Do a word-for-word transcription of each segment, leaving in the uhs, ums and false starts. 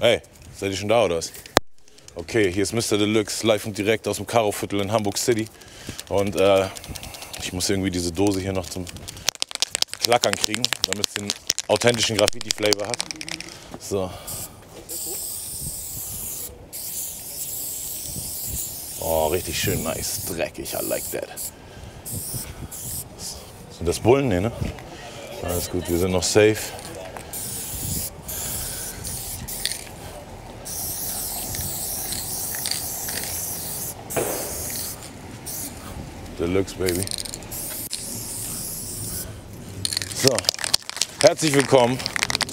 Hey, seid ihr schon da oder was? Okay, hier ist Mister Deluxe, live und direkt aus dem Karo-Viertel in Hamburg City. Und äh, ich muss irgendwie diese Dose hier noch zum Klackern kriegen, damit es den authentischen Graffiti-Flavor hat. So. Oh, richtig schön nice, dreckig, I like that. Sind das Bullen? Nee, ne? Alles gut, wir sind noch safe. Deluxe, baby. So, herzlich willkommen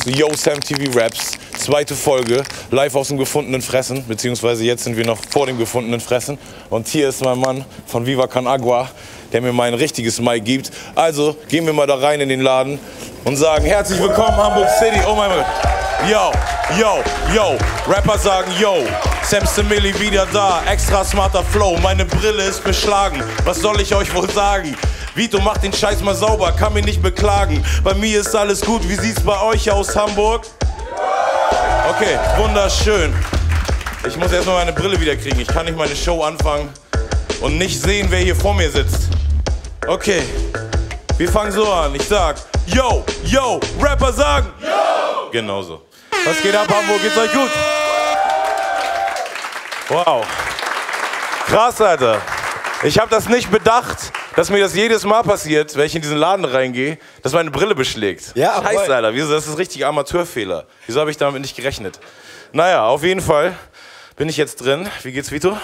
zu Yo Sam T V Raps, zweite Folge, live aus dem gefundenen Fressen, beziehungsweise jetzt sind wir noch vor dem gefundenen Fressen. Und hier ist mein Mann von Viva con Agua, der mir mein richtiges Mic gibt. Also gehen wir mal da rein in den Laden und sagen herzlich willkommen Hamburg City, oh mein Gott. Yo, yo, yo, Rapper sagen yo, Sam Simili wieder da, extra smarter Flow, meine Brille ist beschlagen, was soll ich euch wohl sagen? Vito macht den Scheiß mal sauber, kann mich nicht beklagen, bei mir ist alles gut, wie sieht's bei euch aus, Hamburg? Okay, wunderschön. Ich muss erstmal meine Brille wieder kriegen, ich kann nicht meine Show anfangen und nicht sehen, wer hier vor mir sitzt. Okay, wir fangen so an, ich sag, yo, yo, Rapper sagen, yo! Genauso. Was geht ab, Hamburg, geht's euch gut? Wow, krass, Alter. Ich habe das nicht bedacht, dass mir das jedes Mal passiert, wenn ich in diesen Laden reingehe, dass meine Brille beschlägt. Ja, scheiße, Alter, das ist richtig Amateurfehler. Wieso habe ich damit nicht gerechnet? Naja, auf jeden Fall bin ich jetzt drin. Wie geht's, Vito?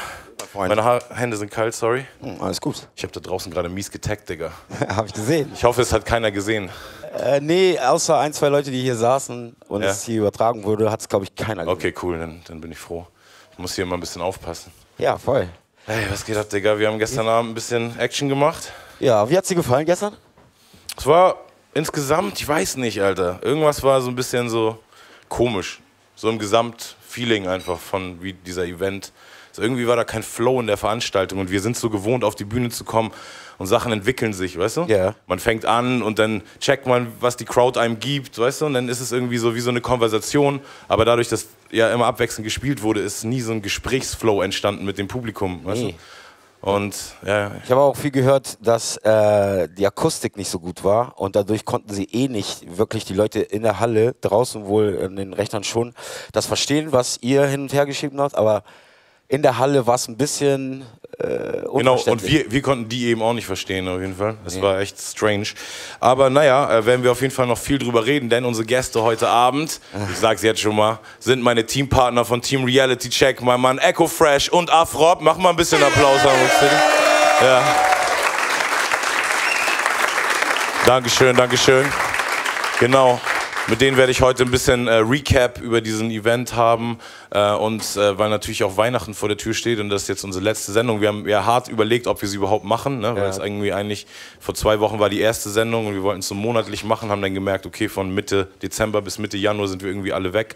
Freund. Meine ha Hände sind kalt, sorry. Hm, alles gut. Ich habe da draußen gerade mies getaggt, Digga. Hab ich gesehen. Ich hoffe, es hat keiner gesehen. Äh, nee, außer ein, zwei Leute, die hier saßen und ja, es hier übertragen wurde, hat es, glaube ich, keiner gesehen. Okay, cool, dann, dann bin ich froh. Ich muss hier mal ein bisschen aufpassen. Ja, voll. Hey, was geht ab, Digga? Wir haben gestern Abend ein bisschen Action gemacht. Ja, wie hat's dir gefallen gestern? Es war insgesamt, ich weiß nicht, Alter. Irgendwas war so ein bisschen so komisch. So im Gesamtfeeling einfach von wie dieser Event. Also irgendwie war da kein Flow in der Veranstaltung und wir sind so gewohnt, auf die Bühne zu kommen und Sachen entwickeln sich, weißt du? Yeah. Man fängt an und dann checkt man, was die Crowd einem gibt, weißt du? Und dann ist es irgendwie so wie so eine Konversation, aber dadurch, dass ja immer abwechselnd gespielt wurde, ist nie so ein Gesprächsflow entstanden mit dem Publikum, weißt nee. du? Und, ja. Ich habe auch viel gehört, dass äh, die Akustik nicht so gut war und dadurch konnten sie eh nicht wirklich die Leute in der Halle, draußen wohl in den Rechnern schon, das verstehen, was ihr hin und her geschrieben habt, aber in der Halle war es ein bisschen äh, unverständlich. Genau, und wir, wir konnten die eben auch nicht verstehen, auf jeden Fall. Das ja. war echt strange. Aber naja, äh, werden wir auf jeden Fall noch viel drüber reden, denn unsere Gäste heute Abend, ich sag's jetzt schon mal, sind meine Teampartner von Team Reality Check, mein Mann Eko Fresh und Afrob. Mach mal ein bisschen Applaus, Hamburg City. Ja. Dankeschön, Dankeschön. Genau. Mit denen werde ich heute ein bisschen äh, Recap über diesen Event haben äh, und äh, weil natürlich auch Weihnachten vor der Tür steht und das ist jetzt unsere letzte Sendung. Wir haben ja hart überlegt, ob wir sie überhaupt machen, ne? Weil es ja. irgendwie eigentlich vor zwei Wochen war die erste Sendung und wir wollten es so monatlich machen, haben dann gemerkt, okay, von Mitte Dezember bis Mitte Januar sind wir irgendwie alle weg.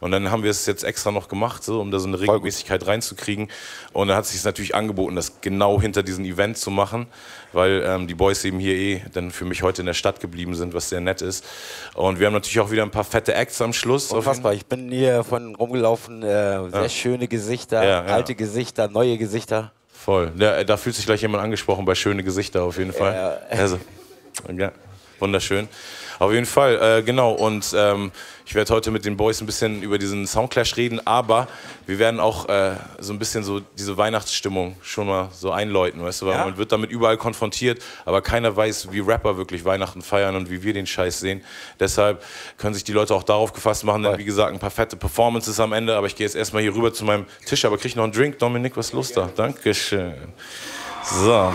Und dann haben wir es jetzt extra noch gemacht, so, um da so eine Regelmäßigkeit reinzukriegen. Und dann hat es sich natürlich angeboten, das genau hinter diesem Event zu machen, weil ähm, die Boys eben hier eh dann für mich heute in der Stadt geblieben sind, was sehr nett ist. Und wir haben natürlich auch wieder ein paar fette Acts am Schluss. Unfassbar, ich bin hier von rumgelaufen, äh, sehr ja. schöne Gesichter, ja, ja. alte Gesichter, neue Gesichter. Voll, ja, da fühlt sich gleich jemand angesprochen bei schöne Gesichter auf jeden Fall. Ja. Also, ja, wunderschön. Auf jeden Fall, äh, genau. Und ähm, ich werde heute mit den Boys ein bisschen über diesen Soundclash reden, aber wir werden auch äh, so ein bisschen so diese Weihnachtsstimmung schon mal so einläuten, weißt du? Weil ja. man wird damit überall konfrontiert, aber keiner weiß, wie Rapper wirklich Weihnachten feiern und wie wir den Scheiß sehen. Deshalb können sich die Leute auch darauf gefasst machen, denn wie gesagt, ein paar fette Performances am Ende. Aber ich gehe jetzt erstmal hier rüber zu meinem Tisch, aber krieg ich noch einen Drink. Dominik, was ist los da? Dankeschön. So.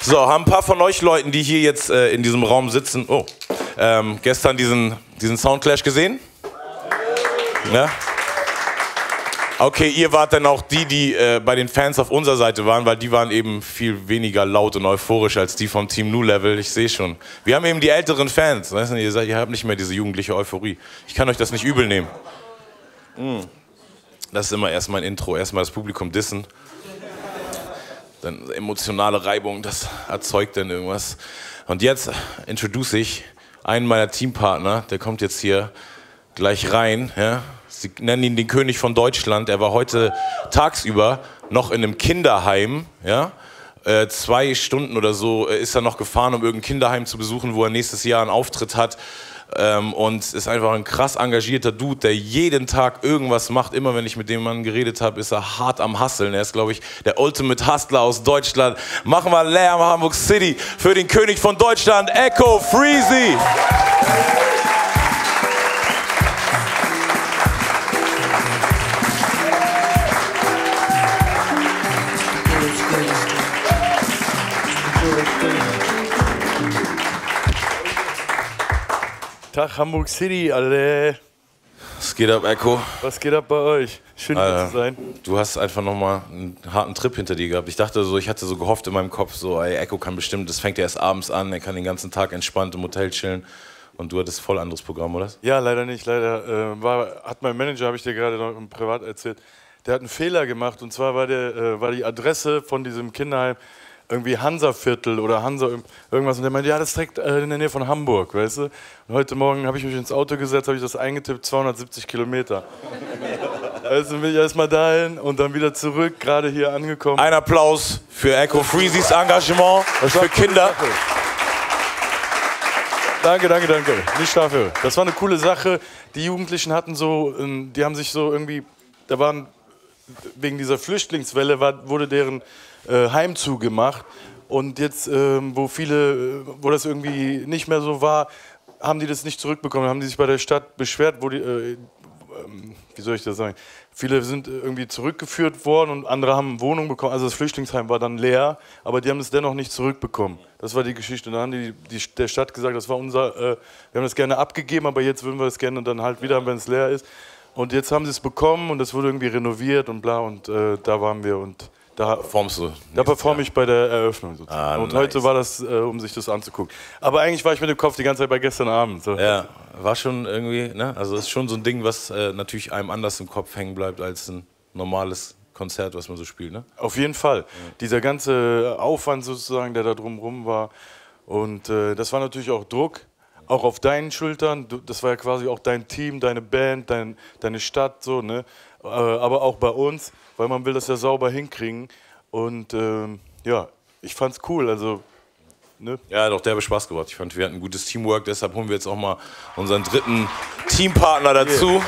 So, haben ein paar von euch Leuten, die hier jetzt äh, in diesem Raum sitzen, oh, ähm, gestern diesen, diesen Soundclash gesehen? Ja? Okay, ihr wart dann auch die, die äh, bei den Fans auf unserer Seite waren, weil die waren eben viel weniger laut und euphorisch als die vom Team New Level, ich sehe schon. Wir haben eben die älteren Fans, weißt du, ihr, seid, ihr habt nicht mehr diese jugendliche Euphorie. Ich kann euch das nicht übel nehmen. Das ist immer erst mein Intro, erstmal das Publikum dissen. dann emotionale Reibung, das erzeugt dann irgendwas. Und jetzt introduce ich einen meiner Teampartner, der kommt jetzt hier gleich rein. Ja. Sie nennen ihn den König von Deutschland. Er war heute tagsüber noch in einem Kinderheim. Ja. Äh, zwei Stunden oder so ist er noch gefahren, um irgendein Kinderheim zu besuchen, wo er nächstes Jahr einen Auftritt hat. Ähm, und ist einfach ein krass engagierter Dude, der jeden Tag irgendwas macht. Immer wenn ich mit dem Mann geredet habe, ist er hart am Hustlen. Er ist, glaube ich, der Ultimate Hustler aus Deutschland. Machen wir Lärm, Hamburg City, für den König von Deutschland, Eko Fresh. Tag Hamburg City, alle. Was geht ab, Eko? Was geht ab bei euch? Schön, hier zu sein. Du hast einfach nochmal einen harten Trip hinter dir gehabt. Ich dachte so, ich hatte so gehofft in meinem Kopf, so, ey, Eko kann bestimmt, das fängt ja erst abends an, er kann den ganzen Tag entspannt im Hotel chillen. Und du hattest voll anderes Programm, oder? Ja, leider nicht, leider. Äh, war, hat mein Manager, habe ich dir gerade noch im Privat erzählt, der hat einen Fehler gemacht. Und zwar war, der, äh, war die Adresse von diesem Kinderheim irgendwie Hansa-Viertel oder Hansa irgendwas, und der meinte, ja, das ist direkt äh, in der Nähe von Hamburg, weißt du? Und heute Morgen habe ich mich ins Auto gesetzt, habe ich das eingetippt, zweihundertsiebzig Kilometer. Also bin ich erstmal dahin und dann wieder zurück, gerade hier angekommen. Ein Applaus für Eko Fresh Engagement für Kinder. Danke, danke, danke. Nicht dafür. Das war eine coole Sache. Die Jugendlichen hatten so, die haben sich so irgendwie, da waren, wegen dieser Flüchtlingswelle war, wurde deren Heim zugemacht, und jetzt, ähm, wo viele, wo das irgendwie nicht mehr so war, haben die das nicht zurückbekommen, haben die sich bei der Stadt beschwert, wo die, äh, wie soll ich das sagen, viele sind irgendwie zurückgeführt worden und andere haben Wohnungen bekommen, also das Flüchtlingsheim war dann leer, aber die haben es dennoch nicht zurückbekommen, das war die Geschichte, und dann haben die, die der Stadt gesagt, das war unser, äh, wir haben das gerne abgegeben, aber jetzt würden wir das gerne dann halt wieder haben, wenn es leer ist, und jetzt haben sie es bekommen und das wurde irgendwie renoviert und bla, und äh, da waren wir und Da performst du. Da performe ich bei der Eröffnung sozusagen. Ah, und nice. Heute war das, äh, um sich das anzugucken. Aber eigentlich war ich mit dem Kopf die ganze Zeit bei gestern Abend. So. Ja, war schon irgendwie, ne? Also das ist schon so ein Ding, was äh, natürlich einem anders im Kopf hängen bleibt als ein normales Konzert, was man so spielt, ne? Auf jeden Fall. Ja. Dieser ganze Aufwand sozusagen, der da drumherum war. Und äh, das war natürlich auch Druck, auch auf deinen Schultern. Du, das war ja quasi auch dein Team, deine Band, dein, deine Stadt, so, ne? Äh, aber auch bei uns, weil man will das ja sauber hinkriegen, und ähm, ja, ich fand's cool, also, ne? Ja, doch, der hat Spaß gemacht, ich fand, wir hatten ein gutes Teamwork, deshalb holen wir jetzt auch mal unseren dritten Teampartner dazu.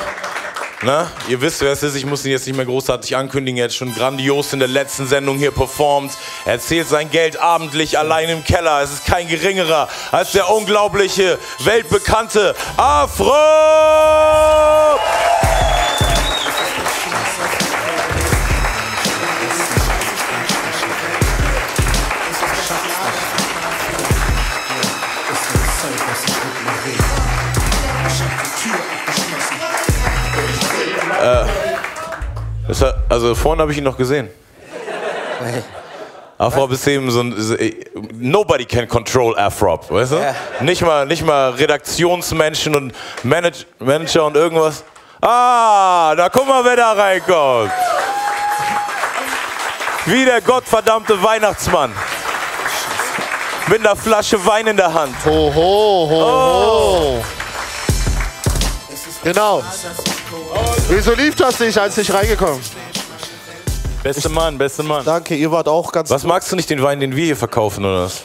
Yeah. Ne? Ihr wisst, wer es ist, ich muss ihn jetzt nicht mehr großartig ankündigen, er hat schon grandios in der letzten Sendung hier performt, er zählt sein Geld abendlich allein im Keller, es ist kein geringerer als der unglaubliche, weltbekannte Afrob! Also vorne habe ich ihn noch gesehen. Afrob ist eben so ein... Nobody can control Afrob, weißt du? Yeah. Nicht mal, nicht mal Redaktionsmenschen und Manage, Manager und irgendwas. Ah, da guck mal, wer da reinkommt. Wie der gottverdammte Weihnachtsmann. Mit einer Flasche Wein in der Hand. Ho, ho, ho, ho. Genau. Wieso lief das nicht, als ich reingekommen? Beste Mann, beste Mann. Danke, ihr wart auch ganz... Was, magst du nicht den Wein, den wir hier verkaufen, oder was?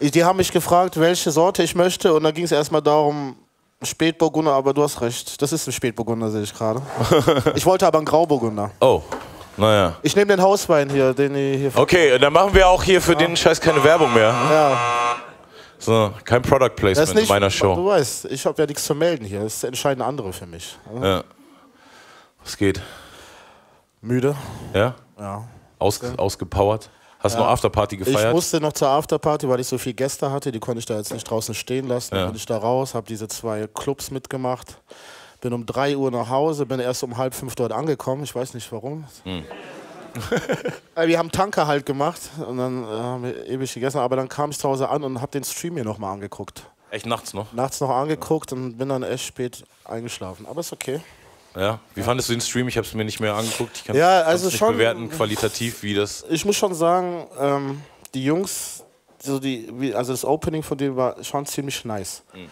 Die haben mich gefragt, welche Sorte ich möchte, und dann ging es erstmal darum, Spätburgunder, aber du hast recht. Das ist ein Spätburgunder, sehe ich gerade. Ich wollte aber einen Grauburgunder. Oh, naja. Ich nehme den Hauswein hier, den ihr hier... Okay, dann machen wir auch hier für ja. den Scheiß keine Werbung mehr. Hm? Ja. So, kein Product Placement nicht, in meiner Show. Du weißt, ich habe ja nichts zu melden hier. Das entscheiden andere für mich. Ja. Was geht? Müde. Ja? Ja. Aus, ja. Ausgepowert? Hast du ja. noch Afterparty gefeiert? Ich musste noch zur Afterparty, weil ich so viele Gäste hatte. Die konnte ich da jetzt nicht draußen stehen lassen. Ja. Dann bin ich da raus, habe diese zwei Clubs mitgemacht. Bin um drei Uhr nach Hause, bin erst um halb fünf dort angekommen. Ich weiß nicht warum. Hm. Wir haben Tanker halt gemacht und dann haben wir ewig gegessen, aber dann kam ich zu Hause an und habe den Stream hier nochmal angeguckt. Echt nachts noch? Nachts noch angeguckt und bin dann echt spät eingeschlafen, aber ist okay. Ja? Wie ja. fandest du den Stream? Ich habe es mir nicht mehr angeguckt. Ich kann ja, also nicht schon bewerten, qualitativ, wie das... Ich muss schon sagen, ähm, die Jungs, so die, also das Opening von denen war schon ziemlich nice. Mhm.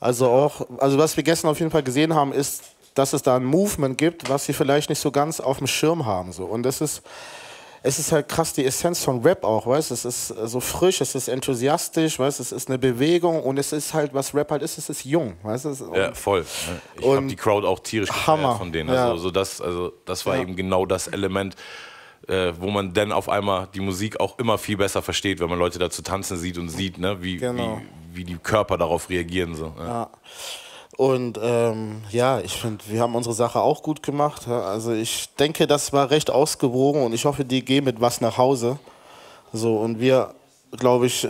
Also auch, also was wir gestern auf jeden Fall gesehen haben, ist, dass es da ein Movement gibt, was sie vielleicht nicht so ganz auf dem Schirm haben. So. Und das ist... Es ist halt krass, die Essenz von Rap auch, weißt du, es ist so frisch, es ist enthusiastisch, weißt du, es ist eine Bewegung und es ist halt, was Rap halt ist, es ist jung, weißt du. Ja, voll. Ich habe die Crowd auch tierisch gefeiert von denen, also, ja. so das, also das war ja. eben genau das Element, äh, wo man dann auf einmal die Musik auch immer viel besser versteht, wenn man Leute dazu tanzen sieht und sieht, ne, wie, genau. wie, wie die Körper darauf reagieren. So. Ja. Ja. Und ähm, ja, ich finde, wir haben unsere Sache auch gut gemacht. Also ich denke, das war recht ausgewogen und ich hoffe, die gehen mit was nach Hause. So, und wir, glaube ich,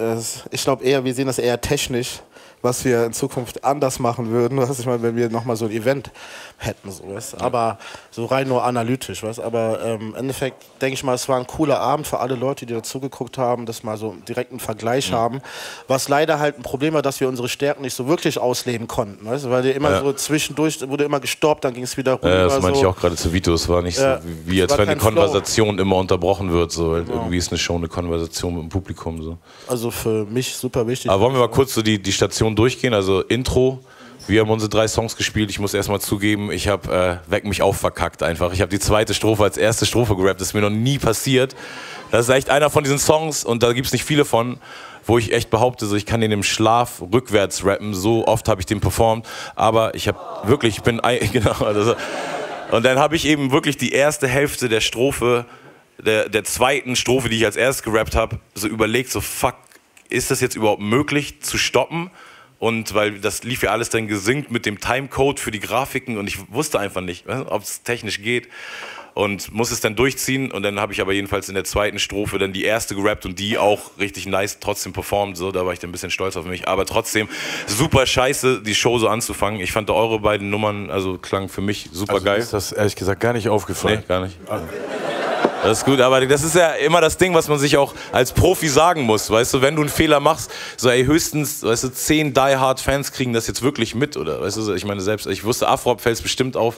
ich glaube eher, wir sehen das eher technisch, was wir in Zukunft anders machen würden, was ich meine, wenn wir nochmal so ein Event hätten, so was. Aber so rein nur analytisch, was. Aber ähm, im Endeffekt denke ich mal, es war ein cooler Abend für alle Leute, die dazugeguckt haben, dass mal so direkt einen direkten Vergleich mhm. haben. Was leider halt ein Problem war, dass wir unsere Stärken nicht so wirklich ausleben konnten, weißt? Weil immer ja. so zwischendurch wurde immer gestoppt, dann ging es wieder runter. Ja, das meinte so. ich auch gerade zu Vito. Es war nicht ja. so, wie als wenn die Konversation Flow. immer unterbrochen wird. So. Genau. Irgendwie ist eine Show eine Konversation mit dem Publikum. So. Also für mich super wichtig. Aber wollen wir mal kurz so die, die Station durchgehen, also Intro, wir haben unsere drei Songs gespielt, ich muss erstmal zugeben, ich habe äh, Weck mich auf verkackt einfach, ich habe die zweite Strophe als erste Strophe gerappt, das ist mir noch nie passiert, das ist echt einer von diesen Songs und da gibt es nicht viele von, wo ich echt behaupte, so, ich kann den im Schlaf rückwärts rappen, so oft habe ich den performt, aber ich habe wirklich, ich bin, genau, also, und dann habe ich eben wirklich die erste Hälfte der Strophe, der, der zweiten Strophe, die ich als erstes gerappt habe, so überlegt, so fuck, ist das jetzt überhaupt möglich zu stoppen? Und weil das lief ja alles dann gesynkt mit dem Timecode für die Grafiken und ich wusste einfach nicht, ob es technisch geht und muss es dann durchziehen und dann habe ich aber jedenfalls in der zweiten Strophe dann die erste gerappt und die auch richtig nice trotzdem performt, so, da war ich dann ein bisschen stolz auf mich, aber trotzdem super scheiße, die Show so anzufangen. Ich fand eure beiden Nummern, also klangen für mich super also geil. Ist das ehrlich gesagt gar nicht aufgefallen? Nee, gar nicht. Also. Das ist gut, aber das ist ja immer das Ding, was man sich auch als Profi sagen muss, weißt du, wenn du einen Fehler machst, so ey, höchstens, weißt du, zehn Die-Hard-Fans kriegen das jetzt wirklich mit, oder, weißt du, ich meine selbst, ich wusste, Afrob fällt es bestimmt auf,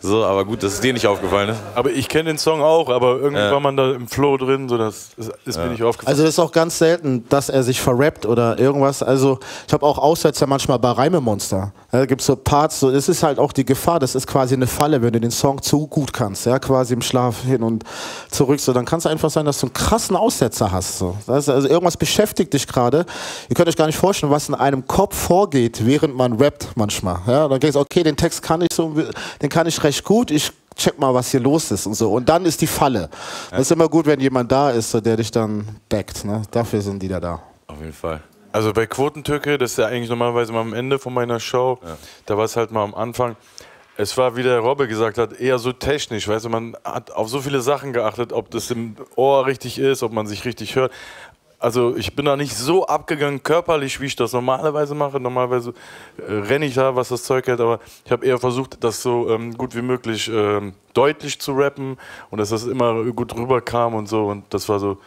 so, aber gut, dass es dir nicht aufgefallen ist. Aber ich kenne den Song auch, aber irgendwie ja. war man da im Flow drin, so, das ist ja. mir nicht aufgefallen. Also das ist auch ganz selten, dass er sich verrappt oder irgendwas, also ich habe auch auswärts ja manchmal bei Reimemonster, ja, da gibt es so Parts, so, das ist halt auch die Gefahr, das ist quasi eine Falle, wenn du den Song zu gut kannst, ja, quasi im Schlaf hin und zurück, so, dann kann es einfach sein, dass du einen krassen Aussetzer hast. So. Das heißt, also irgendwas beschäftigt dich gerade. Ihr könnt euch gar nicht vorstellen, was in einem Kopf vorgeht, während man rappt manchmal. Ja, dann denkst du, okay, den Text kann ich so, den kann ich recht gut, ich check mal, was hier los ist und so. Und dann ist die Falle. Das ist immer gut, wenn jemand da ist, der dich dann deckt. Ne? Dafür sind die da da. Auf jeden Fall. Also bei Quotentürke, das ist ja eigentlich normalerweise mal am Ende von meiner Show, ja. da war es halt mal am Anfang. Es war, wie der Robbe gesagt hat, eher so technisch, weißt du, man hat auf so viele Sachen geachtet, ob das im Ohr richtig ist, ob man sich richtig hört. Also ich bin da nicht so abgegangen körperlich, wie ich das normalerweise mache. Normalerweise äh, renne ich da, was das Zeug hält, aber ich habe eher versucht, das so ähm, gut wie möglich ähm, deutlich zu rappen und dass das immer gut rüberkam und so. Und das war so,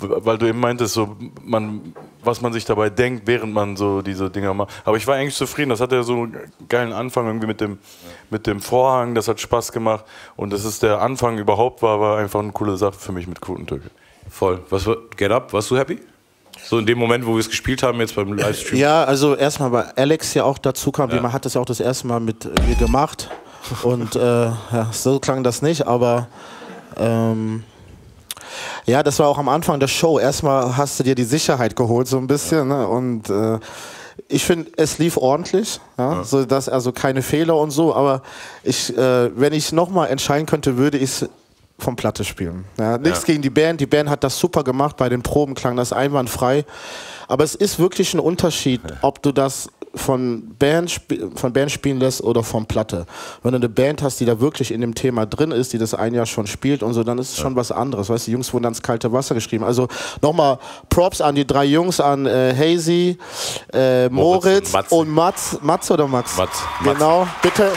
weil du eben meintest, so man, was man sich dabei denkt, während man so diese Dinger macht. Aber ich war eigentlich zufrieden, das hatte ja so einen geilen Anfang irgendwie mit dem, mit dem Vorhang, das hat Spaß gemacht und das ist der Anfang überhaupt war, war einfach eine coole Sache für mich mit Quotentürke. Voll. Was war, Get Up, warst du happy? So in dem Moment, wo wir es gespielt haben, jetzt beim Livestream? Ja, also erstmal, weil Alex ja auch dazu kam, ja. man hat das ja auch das erste Mal mit mir gemacht und äh, ja, so klang das nicht, aber ähm, ja, das war auch am Anfang der Show. Erstmal hast du dir die Sicherheit geholt, so ein bisschen. Ne? Und äh, ich finde, es lief ordentlich. Ja? Ja. So, dass, also keine Fehler und so. Aber ich, äh, wenn ich nochmal entscheiden könnte, würde ich es vom Platte spielen. Ja? Nichts ja. gegen die Band. Die Band hat das super gemacht. Bei den Proben klang das einwandfrei. Aber es ist wirklich ein Unterschied, ja. ob du das von Band, von Band spielen lässt oder von Platte. Wenn du eine Band hast, die da wirklich in dem Thema drin ist, die das ein Jahr schon spielt und so, dann ist es schon was anderes. Weißt du, die Jungs wurden ans kalte Wasser geschrieben. Also nochmal Props an die drei Jungs, an äh, Hazy, äh, Moritz, Moritz und Mats. Und Mats. Mats oder Max? Mats. Genau, bitte.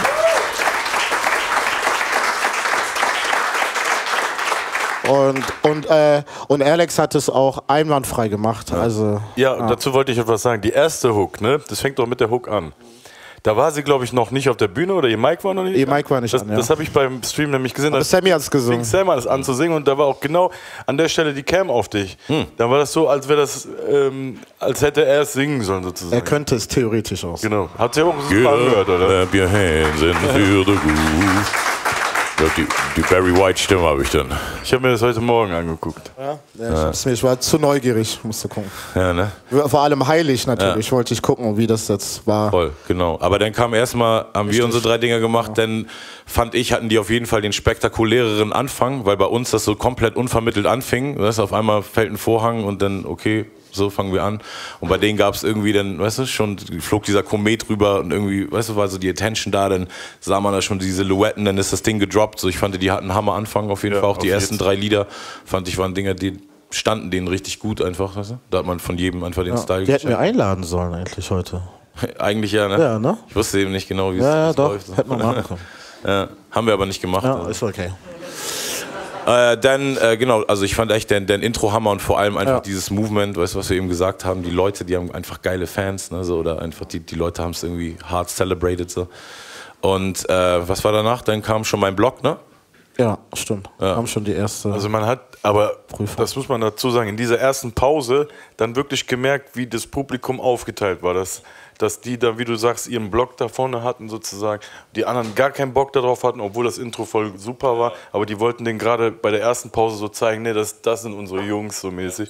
Und, und, äh, und Alex hat es auch einwandfrei gemacht. Ja, also, ja, ja. dazu wollte ich etwas sagen. Die erste Hook, ne? Das fängt doch mit der Hook an. Da war sie, glaube ich, noch nicht auf der Bühne, oder ihr Mike war noch nicht. Ihr Mike war nicht das, an, ja. Das habe ich beim Stream nämlich gesehen. Aber Sammy hat es gesungen. Sammy hat es anzusingen und da war auch genau an der Stelle die Cam auf dich. Hm. Dann war das so, als wäre das, ähm, als hätte er es singen sollen sozusagen. Er könnte es theoretisch auch. Genau. Habt ihr auch so yeah, angehört, oder? Clap your hands in für the groove. Die, die Barry White-Stimme habe ich dann. Ich habe mir das heute Morgen angeguckt. Ja, ja, ich, mir, ich war zu neugierig, musste gucken. Ja, ne? Vor allem heilig natürlich, ja. Wollte ich gucken, wie das jetzt war. Voll, genau. Aber dann kam erstmal, haben Richtig. wir unsere drei Dinger gemacht, ja. Dann fand ich, hatten die auf jeden Fall den spektakuläreren Anfang, weil bei uns das so komplett unvermittelt anfing. Weißt, auf einmal fällt ein Vorhang und dann, okay, so fangen wir an. Und bei denen gab es irgendwie dann, weißt du, schon flog dieser Komet rüber und irgendwie, weißt du, war so die Attention da, dann sah man da schon die Silhouetten, dann ist das Ding gedroppt. So, ich fand, die hatten einen Hammer-Anfang auf jeden ja, Fall. Auch die ersten drei Lieder, fand ich, waren Dinger, die standen denen richtig gut einfach, weißt du? Da hat man von jedem einfach den ja, Style Die hätten wir einladen sollen eigentlich heute. Eigentlich ja, ne? Ja, ne? Ich wusste eben nicht genau, wie ja, es ja, läuft. Hätten wir mal angekommen. Ja, haben wir aber nicht gemacht. Ja, also. Ist okay. Äh, dann, äh, genau, also ich fand echt dein, dein Intro-Hammer und vor allem einfach ja. dieses Movement, weißt du, was wir eben gesagt haben, die Leute, die haben einfach geile Fans, ne, so, oder einfach die, die Leute haben es irgendwie hart celebrated, so. Und äh, was war danach? Dann kam schon mein Blog, ne? Ja, stimmt. Ja. Haben schon die erste. Also man hat, aber Prüfung. Das muss man dazu sagen, in dieser ersten Pause dann wirklich gemerkt, wie das Publikum aufgeteilt war, dass, dass die da, wie du sagst, ihren Block da vorne hatten sozusagen, die anderen gar keinen Bock darauf hatten, obwohl das Intro voll super war, aber die wollten den gerade bei der ersten Pause so zeigen, nee, das, das sind unsere Jungs so mäßig.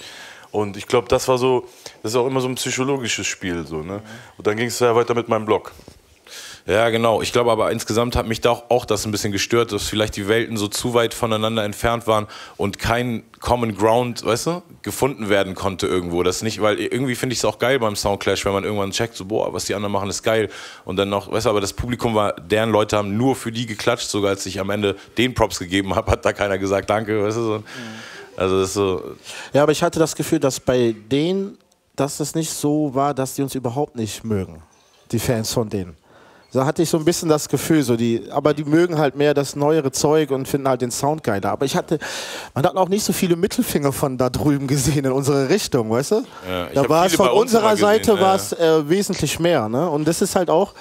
Und ich glaube, das war so, das ist auch immer so ein psychologisches Spiel, so, ne? Und dann ging es ja weiter mit meinem Block. Ja, genau. Ich glaube aber insgesamt hat mich da auch, auch das ein bisschen gestört, dass vielleicht die Welten so zu weit voneinander entfernt waren und kein Common Ground, weißt du, gefunden werden konnte irgendwo. Das nicht, weil irgendwie finde ich es auch geil beim Soundclash, wenn man irgendwann checkt, so, boah, was die anderen machen, ist geil. Und dann noch, weißt du, aber das Publikum war, deren Leute haben nur für die geklatscht, sogar als ich am Ende den Props gegeben habe, hat da keiner gesagt, danke, weißt du, so. Also das ist so. Ja, aber ich hatte das Gefühl, dass bei denen, dass das nicht so war, dass die uns überhaupt nicht mögen, die Fans von denen. Da hatte ich so ein bisschen das Gefühl, so die, aber die mögen halt mehr das neuere Zeug und finden halt den Sound geiler. Aber ich hatte, man hat auch nicht so viele Mittelfinger von da drüben gesehen in unsere Richtung, weißt du? Ja, da war es von unserer Seite war es äh, wesentlich mehr, ne? Und das ist halt auch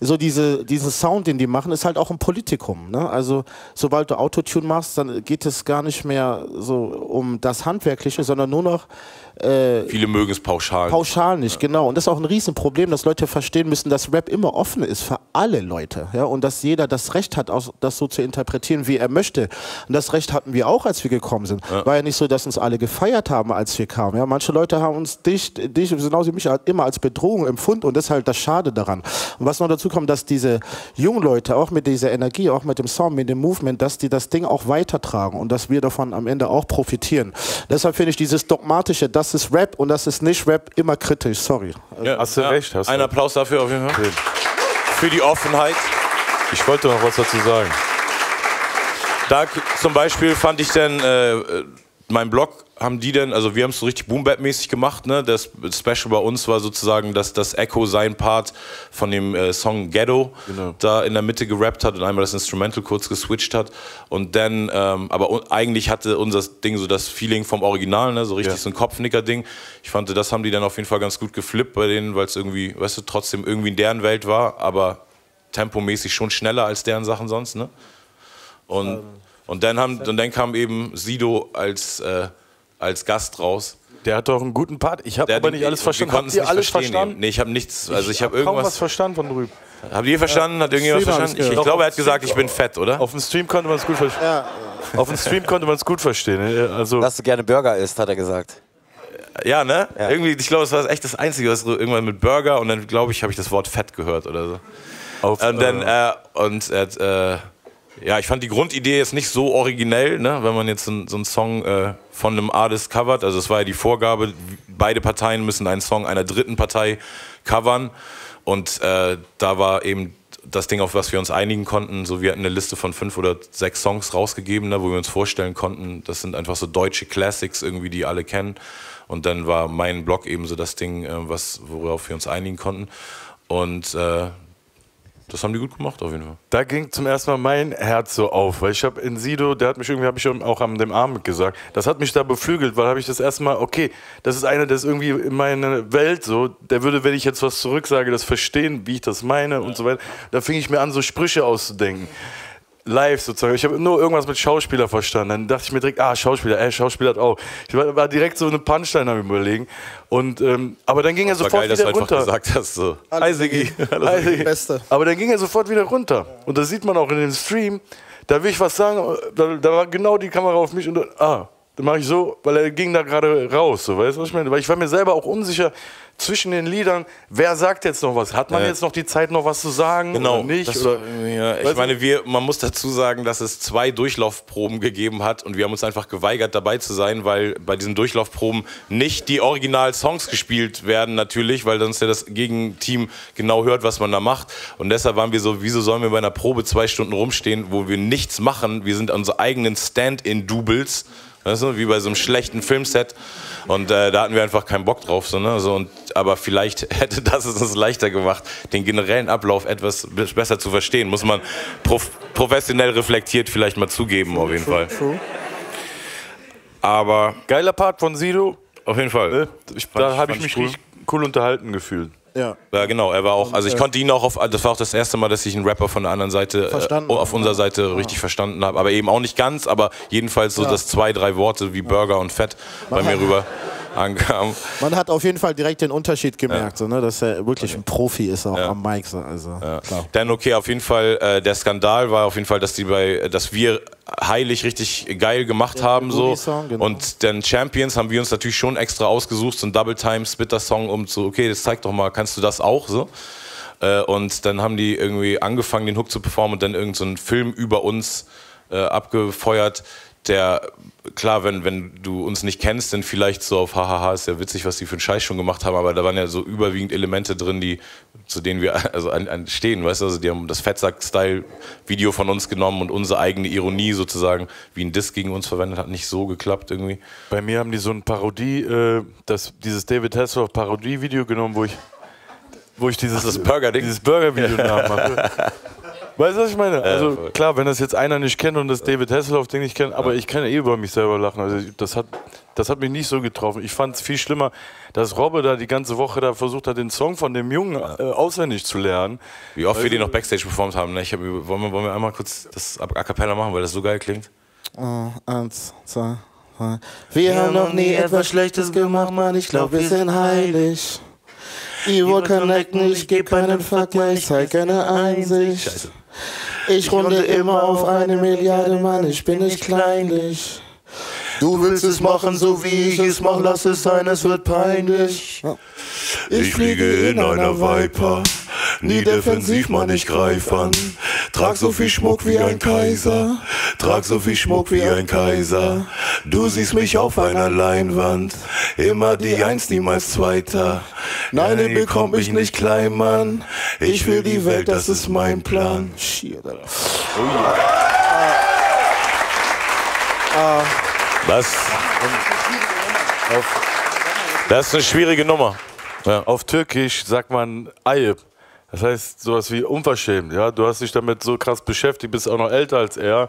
so diese, diesen Sound, den die machen, ist halt auch ein Politikum, ne? Also sobald du Autotune machst, dann geht es gar nicht mehr so um das Handwerkliche, sondern nur noch Äh, viele mögen es pauschal. Pauschal nicht, ja. Genau. Und das ist auch ein Riesenproblem, dass Leute verstehen müssen, dass Rap immer offen ist für alle Leute. Ja? Und dass jeder das Recht hat, das so zu interpretieren, wie er möchte. Und das Recht hatten wir auch, als wir gekommen sind. Ja. War ja nicht so, dass uns alle gefeiert haben, als wir kamen. Ja? Manche Leute haben uns dich, dich, genauso wie mich, immer als Bedrohung empfunden. Und das ist halt das Schade daran. Und was noch dazu kommt, dass diese jungen Leute auch mit dieser Energie, auch mit dem Sound, mit dem Movement, dass die das Ding auch weitertragen und dass wir davon am Ende auch profitieren. Deshalb finde ich dieses dogmatische, das ist Rap und das ist nicht Rap, immer kritisch, sorry. Ja, hast du ja, recht. Hast einen recht. Applaus dafür auf jeden Fall. Okay. Für die Offenheit. Ich wollte noch was dazu sagen. Da zum Beispiel fand ich dann, äh, mein Blog haben die denn, also wir haben es so richtig Boom-Bap-mäßig gemacht, ne? Das Special bei uns war sozusagen, dass das Eko sein Part von dem äh, Song Ghetto genau. da in der Mitte gerappt hat und einmal das Instrumental kurz geswitcht hat und dann, ähm, aber eigentlich hatte unser Ding so das Feeling vom Original, ne? So richtig ja. so ein Kopfnicker-Ding. Ich fand, das haben die dann auf jeden Fall ganz gut geflippt bei denen, weil es irgendwie, weißt du, trotzdem irgendwie in deren Welt war, aber tempomäßig schon schneller als deren Sachen sonst, ne? Und, ähm, und, dann, haben, und dann kam eben Sido als äh, als Gast raus. Der hat doch einen guten Part. Ich habe aber nicht alles verstanden. Habt ihr alles verstanden? Nee, ich habe nichts. Also ich, ich habe irgendwas was verstanden von drüben. Habt ihr verstanden? Hat irgendjemand verstanden? Ich, ich glaube, er hat gesagt, ich bin fett, oder? Auf dem Stream konnte man es gut verstehen. Ja. Auf dem Stream konnte man es gut verstehen. Also dass du gerne Burger isst, hat er gesagt. Ja, ne? Ja. Irgendwie, ich glaube, es war echt das Einzige, was irgendwann mit Burger und dann glaube ich, habe ich das Wort Fett gehört oder so. Auf, und dann äh, und äh, ja, ich fand die Grundidee jetzt nicht so originell, ne? Wenn man jetzt so, so einen Song äh, von einem Artist covert. Also es war ja die Vorgabe, beide Parteien müssen einen Song einer dritten Partei covern. Und äh, da war eben das Ding, auf was wir uns einigen konnten. So, wir hatten eine Liste von fünf oder sechs Songs rausgegeben, ne, wo wir uns vorstellen konnten, das sind einfach so deutsche Classics irgendwie, die alle kennen. Und dann war mein Blog eben so das Ding, äh, was, worauf wir uns einigen konnten. Und äh, Das haben die gut gemacht auf jeden Fall. Da ging zum ersten Mal mein Herz so auf, weil ich habe in Sido, der hat mich irgendwie, habe ich auch an dem Abend gesagt, das hat mich da beflügelt, weil habe ich das erstmal, okay, das ist einer, der ist irgendwie in meiner Welt so, der würde, wenn ich jetzt was zurücksage, das verstehen, wie ich das meine und so weiter. Da fing ich mir an, so Sprüche auszudenken. Live sozusagen. Ich habe nur irgendwas mit Schauspieler verstanden. Dann dachte ich mir direkt, ah, Schauspieler, ey, Schauspieler hat auch. Ich war, war direkt so eine Punchline am Überlegen. Und, ähm, aber dann ging er sofort geil, wieder dass runter. Das war geil, dass du einfach gesagt hast, so. Eisigi. Eisigi. Beste. Aber dann ging er sofort wieder runter. Und das sieht man auch in dem Stream. Da will ich was sagen, da, da war genau die Kamera auf mich und ah, dann mache ich so, weil er ging da gerade raus. So, weißt du, was ich meine? Weil ich war mir selber auch unsicher zwischen den Liedern, wer sagt jetzt noch was? Hat man ja. jetzt noch die Zeit, noch was zu sagen genau, oder nicht? Das, oder, ja, ich meine, wir, man muss dazu sagen, dass es zwei Durchlaufproben gegeben hat und wir haben uns einfach geweigert, dabei zu sein, weil bei diesen Durchlaufproben nicht die Original-Songs gespielt werden natürlich, weil sonst ja das Gegenteam genau hört, was man da macht. Und deshalb waren wir so, wieso sollen wir bei einer Probe zwei Stunden rumstehen, wo wir nichts machen? Wir sind unsere eigenen Stand-in-Doubles. Weißt du, wie bei so einem schlechten Filmset. Und äh, da hatten wir einfach keinen Bock drauf. So, ne? so, und, aber vielleicht hätte das es uns leichter gemacht, den generellen Ablauf etwas besser zu verstehen. Muss man prof professionell reflektiert vielleicht mal zugeben, auf jeden Fall. Aber geiler Part von Sido. Auf jeden Fall. Ne? Ich, da habe ich mich cool. cool unterhalten gefühlt. Ja. ja, genau. Er war auch, also ich konnte ihn auch auf, das war auch das erste Mal, dass ich einen Rapper von der anderen Seite, äh, auf unserer Seite ja. richtig verstanden habe. Aber eben auch nicht ganz, aber jedenfalls so, ja. dass zwei, drei Worte wie Burger und Fett man bei mir rüber ankamen. Man hat auf jeden Fall direkt den Unterschied gemerkt, ja. so, ne? dass er wirklich okay. ein Profi ist, auch ja. am Mic. So, also, ja. Dann okay, auf jeden Fall, äh, der Skandal war auf jeden Fall, dass, die bei, dass wir heilig richtig geil gemacht ja, haben. So. Song, genau. Und dann Champions haben wir uns natürlich schon extra ausgesucht, so ein Double-Time-Splitter-Song, um zu, okay, das zeigt doch mal, kannst du das auch so? Und dann haben die irgendwie angefangen, den Hook zu performen und dann irgendeinen so Film über uns äh, abgefeuert, der, klar, wenn, wenn du uns nicht kennst, dann vielleicht so auf hahaha, ist ja witzig, was die für einen Scheiß schon gemacht haben, aber da waren ja so überwiegend Elemente drin, die, zu denen wir also an, an stehen, weißt du, also die haben das Fettsack-Style-Video von uns genommen und unsere eigene Ironie sozusagen wie ein Diss gegen uns verwendet, hat nicht so geklappt irgendwie. Bei mir haben die so ein Parodie, äh, das, dieses David Hasselhoff-Parodie-Video genommen, wo ich wo ich dieses, dieses Burger-Video Burger nachmache. Weißt du, was ich meine? Also klar, wenn das jetzt einer nicht kennt und das David Hasselhoff-Ding nicht kennt, aber ich kann ja eh über mich selber lachen. Also das hat, das hat mich nicht so getroffen. Ich fand es viel schlimmer, dass Robbe da die ganze Woche da versucht hat, den Song von dem Jungen äh, auswendig zu lernen. Wie oft weil wir den noch Backstage performt haben. Ne? Ich hab, wollen, wir, wollen wir einmal kurz das a cappella machen, weil das so geil klingt? Oh, eins, zwei, drei. Wir, wir haben noch nie etwas Schlechtes gemacht, Mann. Ich glaube, wir sind heilig. Ich will connecten, ich geb keinen Fuck mehr, ich zeig keine Einsicht. Scheiße. Ich runde immer auf eine Milliarde, Mann, ich bin nicht kleinlich. Du willst es machen, so wie ich es mach, lass es sein, es wird peinlich. Ich fliege in einer Viper, nie defensiv, Mann, ich greif an. Trag so viel Schmuck wie ein Kaiser, trag so viel Schmuck wie ein Kaiser. Du siehst mich auf einer Leinwand, immer die Eins, niemals Zweiter. Nein, den bekomm ich nicht klein, Mann, ich will die Welt, das ist mein Plan. Das, das ist eine schwierige Nummer. Ja. Auf Türkisch sagt man Ayıp. Das heißt sowas wie unverschämt. Ja? Du hast dich damit so krass beschäftigt, bist auch noch älter als er.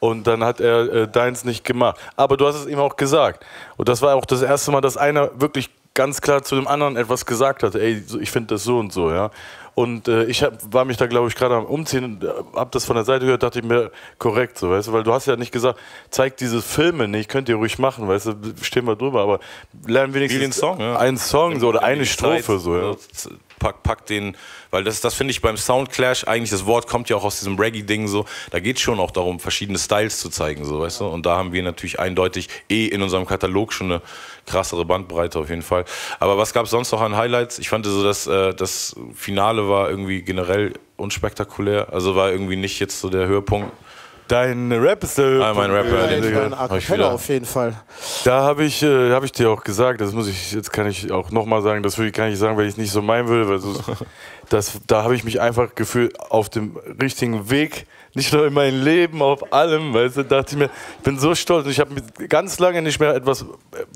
Und dann hat er äh, deins nicht gemacht. Aber du hast es ihm auch gesagt. Und das war auch das erste Mal, dass einer wirklich ganz klar zu dem anderen etwas gesagt hat. Ey, ich finde das so und so. Ja? Und äh, ich hab, war mich da, glaube ich, gerade am Umziehen und hab das von der Seite gehört, dachte ich mir, korrekt, so, weißt du, weil du hast ja nicht gesagt, zeig diese Filme nicht, könnt ihr ruhig machen, weißt du, stehen wir drüber, aber lernen wenigstens den Song, ja. einen Song so, oder eine Strophe. Zeit, so, ja. Pack, pack den, weil das, das finde ich beim Soundclash eigentlich, das Wort kommt ja auch aus diesem Reggae-Ding so, da geht es schon auch darum, verschiedene Styles zu zeigen, so, weißt du, und da haben wir natürlich eindeutig eh in unserem Katalog schon eine krassere Bandbreite auf jeden Fall. Aber was gab es sonst noch an Highlights? Ich fand so, dass äh, das Finale war irgendwie generell unspektakulär, also war irgendwie nicht jetzt so der Höhepunkt. Dein Rap ist der Höhepunkt. Ah, mein Rap, ja, den ich wieder. Auf jeden Fall. Da habe ich, äh, hab ich dir auch gesagt, das muss ich, jetzt kann ich auch nochmal sagen, das kann ich sagen, weil ich es nicht so meinen würde, weil so, das, da habe ich mich einfach gefühlt auf dem richtigen Weg, nicht nur in meinem Leben, auf allem, weißt du, dachte ich mir, ich bin so stolz, ich habe ganz lange nicht mehr etwas